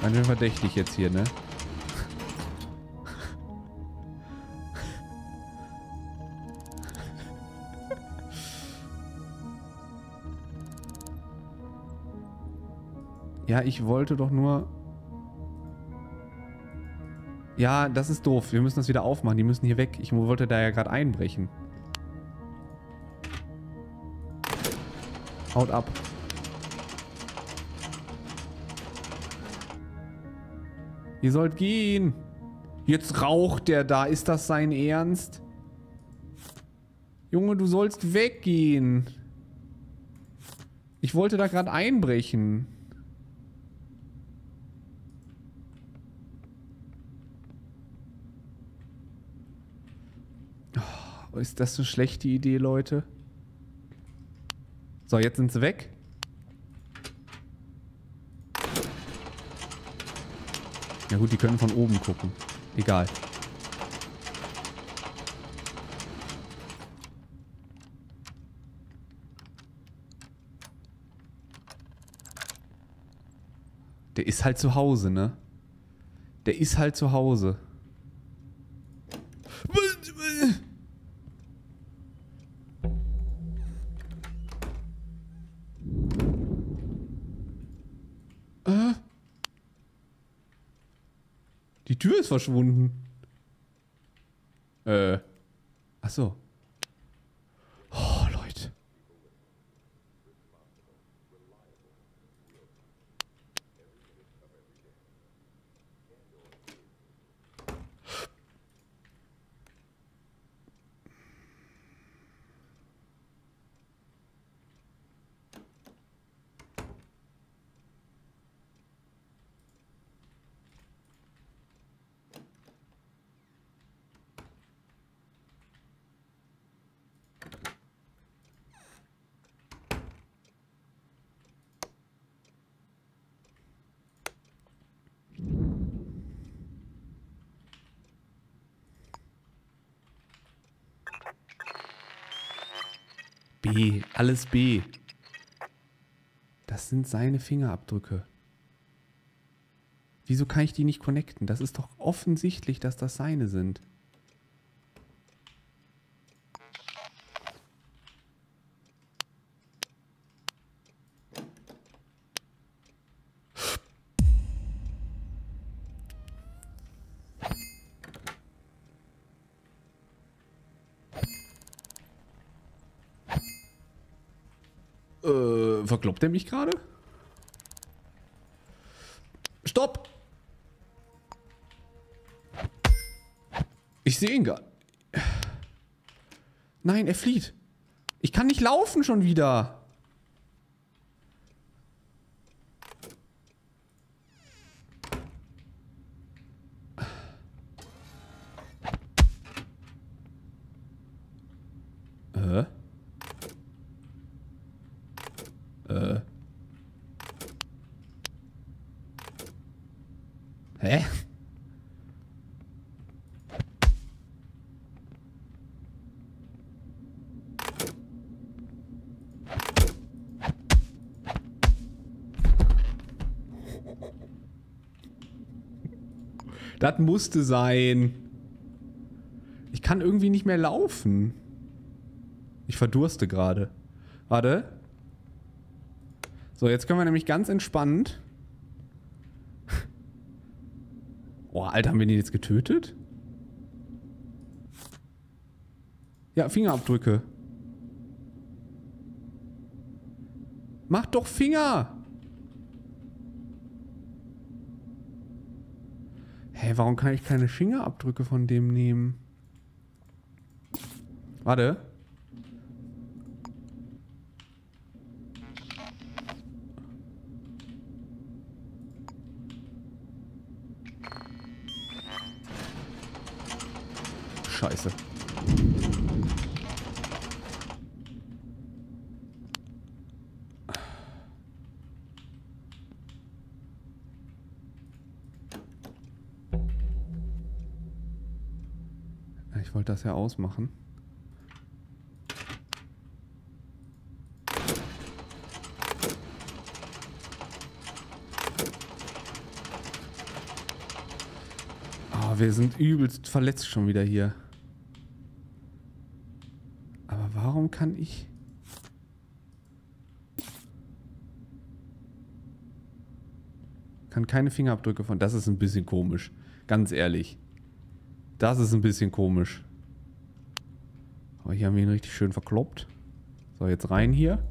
ganz schön verdächtig jetzt hier, ne? Ja, ich wollte doch nur... Ja, das ist doof. Wir müssen das wieder aufmachen. Die müssen hier weg. Ich wollte da ja gerade einbrechen. Haut ab. Ihr sollt gehen. Jetzt raucht der da. Ist das sein Ernst? Junge, du sollst weggehen. Ich wollte da gerade einbrechen. Ist das eine schlechte Idee, Leute? So, jetzt sind sie weg. Ja gut, die können von oben gucken. Egal. Der ist halt zu Hause, ne? Der ist halt zu Hause. Verschwunden. Äh. Ach so. Oh, Leute. B, alles B. Das sind seine Fingerabdrücke. Wieso kann ich die nicht connecten? Das ist doch offensichtlich, dass das seine sind. Verkloppt er mich gerade? Stopp! Ich sehe ihn gar nicht. Nein, er flieht. Ich kann nicht laufen schon wieder. Äh? Äh. Hä? Das musste sein. Ich kann irgendwie nicht mehr laufen. Ich verdurste gerade. Warte. So, jetzt können wir nämlich ganz entspannt... Oh, Alter, haben wir den jetzt getötet? Ja, Fingerabdrücke. Mach doch Finger! Hä, warum kann ich keine Fingerabdrücke von dem nehmen? Warte. Scheiße. Ich wollte das ja ausmachen. Oh, wir sind übelst verletzt schon wieder hier. Aber warum kann ich... Kann keine Fingerabdrücke von... Das ist ein bisschen komisch. Ganz ehrlich. Das ist ein bisschen komisch. Aber hier haben wir ihn richtig schön verkloppt. So, jetzt rein hier.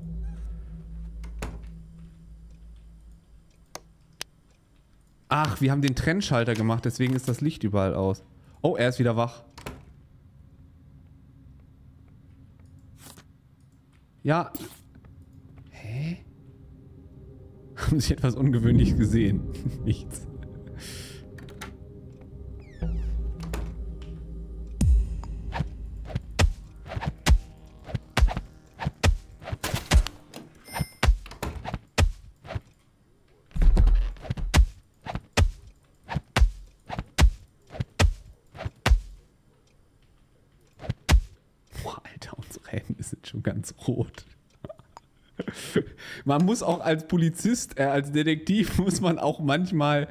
Ach, wir haben den Trennschalter gemacht, deswegen ist das Licht überall aus. Oh, er ist wieder wach. Ja. Hä? Haben Sie etwas ungewöhnlich gesehen? Nichts. Rot. Man muss auch als Polizist, äh, als Detektiv muss man auch manchmal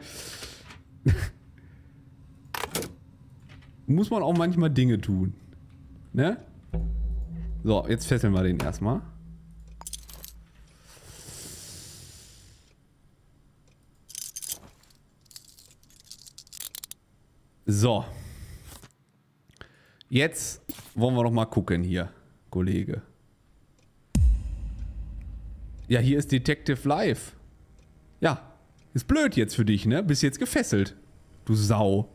muss man auch manchmal Dinge tun. Ne? So, jetzt fesseln wir den erstmal. So. Jetzt wollen wir noch mal gucken hier, Kollege. Ja, hier ist Detective Live. Ja, ist blöd jetzt für dich, ne? Bist jetzt gefesselt. Du Sau.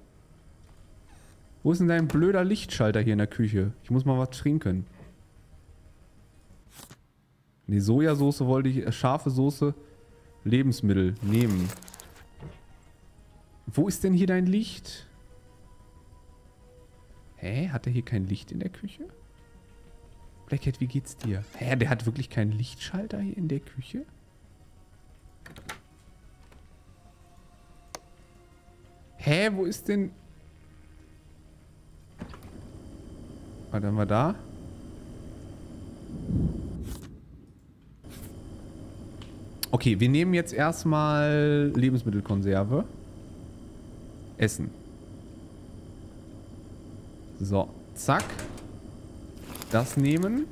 Wo ist denn dein blöder Lichtschalter hier in der Küche? Ich muss mal was trinken. Ne, Sojasauce wollte ich, äh, scharfe Soße, Lebensmittel nehmen. Wo ist denn hier dein Licht? Hä, hat der hier kein Licht in der Küche? Blackhead, wie geht's dir? Hä, der hat wirklich keinen Lichtschalter hier in der Küche? Hä, wo ist denn... Warte mal da. Okay, wir nehmen jetzt erstmal Lebensmittelkonserve. Essen. So, zack. Das nehmen.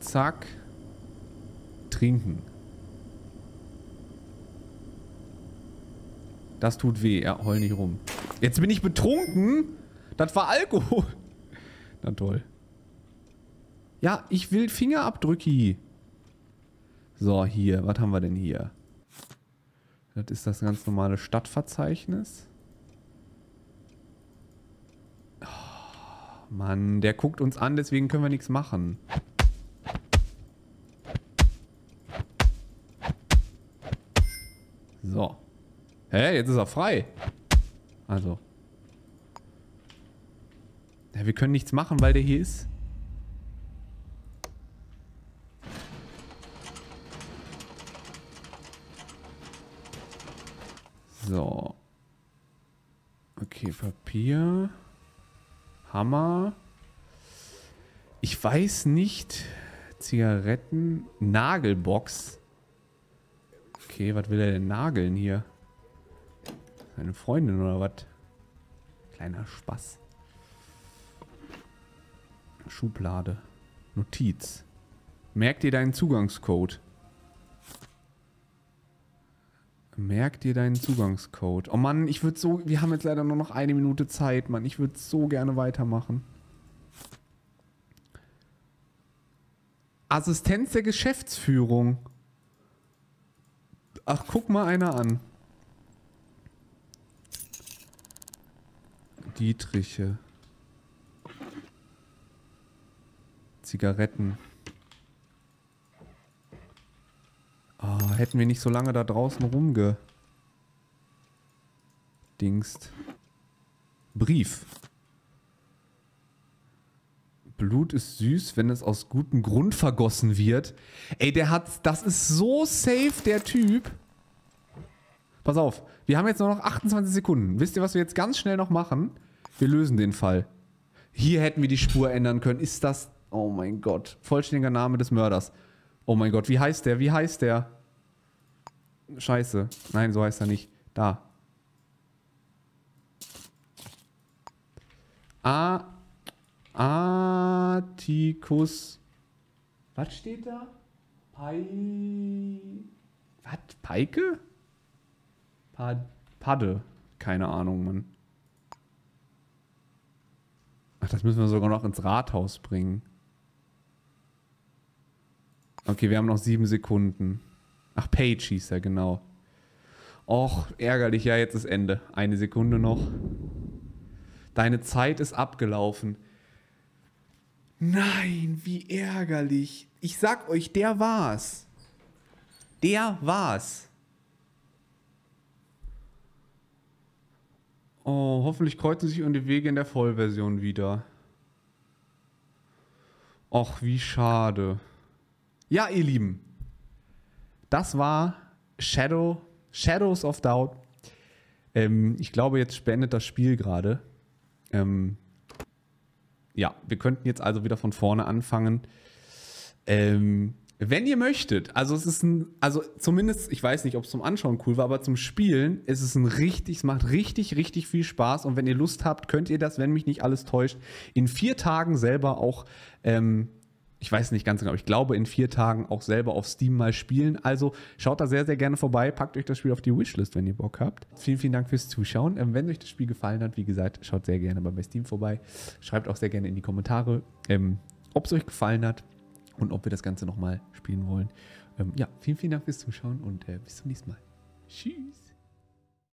Zack. Trinken. Das tut weh. Ja, heul nicht rum. Jetzt bin ich betrunken. Das war Alkohol. Na toll. Ja, ich will Fingerabdrücke. So, hier. Was haben wir denn hier? Das ist das ganz normale Stadtverzeichnis. Mann, der guckt uns an, deswegen können wir nichts machen. So. Hä, jetzt ist er frei. Also. Ja, wir können nichts machen, weil der hier ist. So. Okay, Papier. Hammer. Ich weiß nicht. Zigaretten. Nagelbox. Okay, was will er denn nageln hier? Seine Freundin oder was? Kleiner Spaß. Schublade. Notiz. Merk dir deinen Zugangscode. Merk dir deinen Zugangscode. Oh Mann, ich würde so... Wir haben jetzt leider nur noch eine Minute Zeit, Mann. Ich würde so gerne weitermachen. Assistenz der Geschäftsführung. Ach, guck mal einer an. Dietriche. Zigaretten. Oh, hätten wir nicht so lange da draußen rumgedingst. Brief. Blut ist süß, wenn es aus gutem Grund vergossen wird. Ey, der hat... Das ist so safe, der Typ. Pass auf. Wir haben jetzt nur noch achtundzwanzig Sekunden. Wisst ihr, was wir jetzt ganz schnell noch machen? Wir lösen den Fall. Hier hätten wir die Spur ändern können. Ist das... Oh mein Gott. Vollständiger Name des Mörders. Oh mein Gott, wie heißt der? Wie heißt der? Scheiße. Nein, so heißt er nicht. Da. A... Articus. Was steht da? Pai... Was? Peike? Pa Padde. Keine Ahnung, Mann. Ach, das müssen wir sogar noch ins Rathaus bringen. Okay, wir haben noch sieben Sekunden. Ach, Page hieß er, genau. Och, ärgerlich. Ja, jetzt ist Ende. Eine Sekunde noch. Deine Zeit ist abgelaufen. Nein, wie ärgerlich. Ich sag euch, der war's. Der war's. Oh, hoffentlich kreuzen sich unsere Wege in der Vollversion wieder. Och, wie schade. Ja, ihr Lieben. Das war Shadow, Shadows of Doubt. Ähm, ich glaube, jetzt beendet das Spiel gerade. Ähm... Ja, wir könnten jetzt also wieder von vorne anfangen. Ähm, wenn ihr möchtet, also es ist ein, also zumindest, ich weiß nicht, ob es zum Anschauen cool war, aber zum Spielen ist es ein richtig, es macht richtig, richtig viel Spaß. Und wenn ihr Lust habt, könnt ihr das, wenn mich nicht alles täuscht, in vier Tagen selber auch, ähm, ich weiß nicht ganz genau, ich glaube in vier Tagen auch selber auf Steam mal spielen. Also schaut da sehr, sehr gerne vorbei, packt euch das Spiel auf die Wishlist, wenn ihr Bock habt. Vielen, vielen Dank fürs Zuschauen. Ähm, wenn euch das Spiel gefallen hat, wie gesagt, schaut sehr gerne mal bei Steam vorbei. Schreibt auch sehr gerne in die Kommentare, ähm, ob es euch gefallen hat und ob wir das Ganze nochmal spielen wollen. Ähm, ja, vielen, vielen Dank fürs Zuschauen und äh, bis zum nächsten Mal. Tschüss.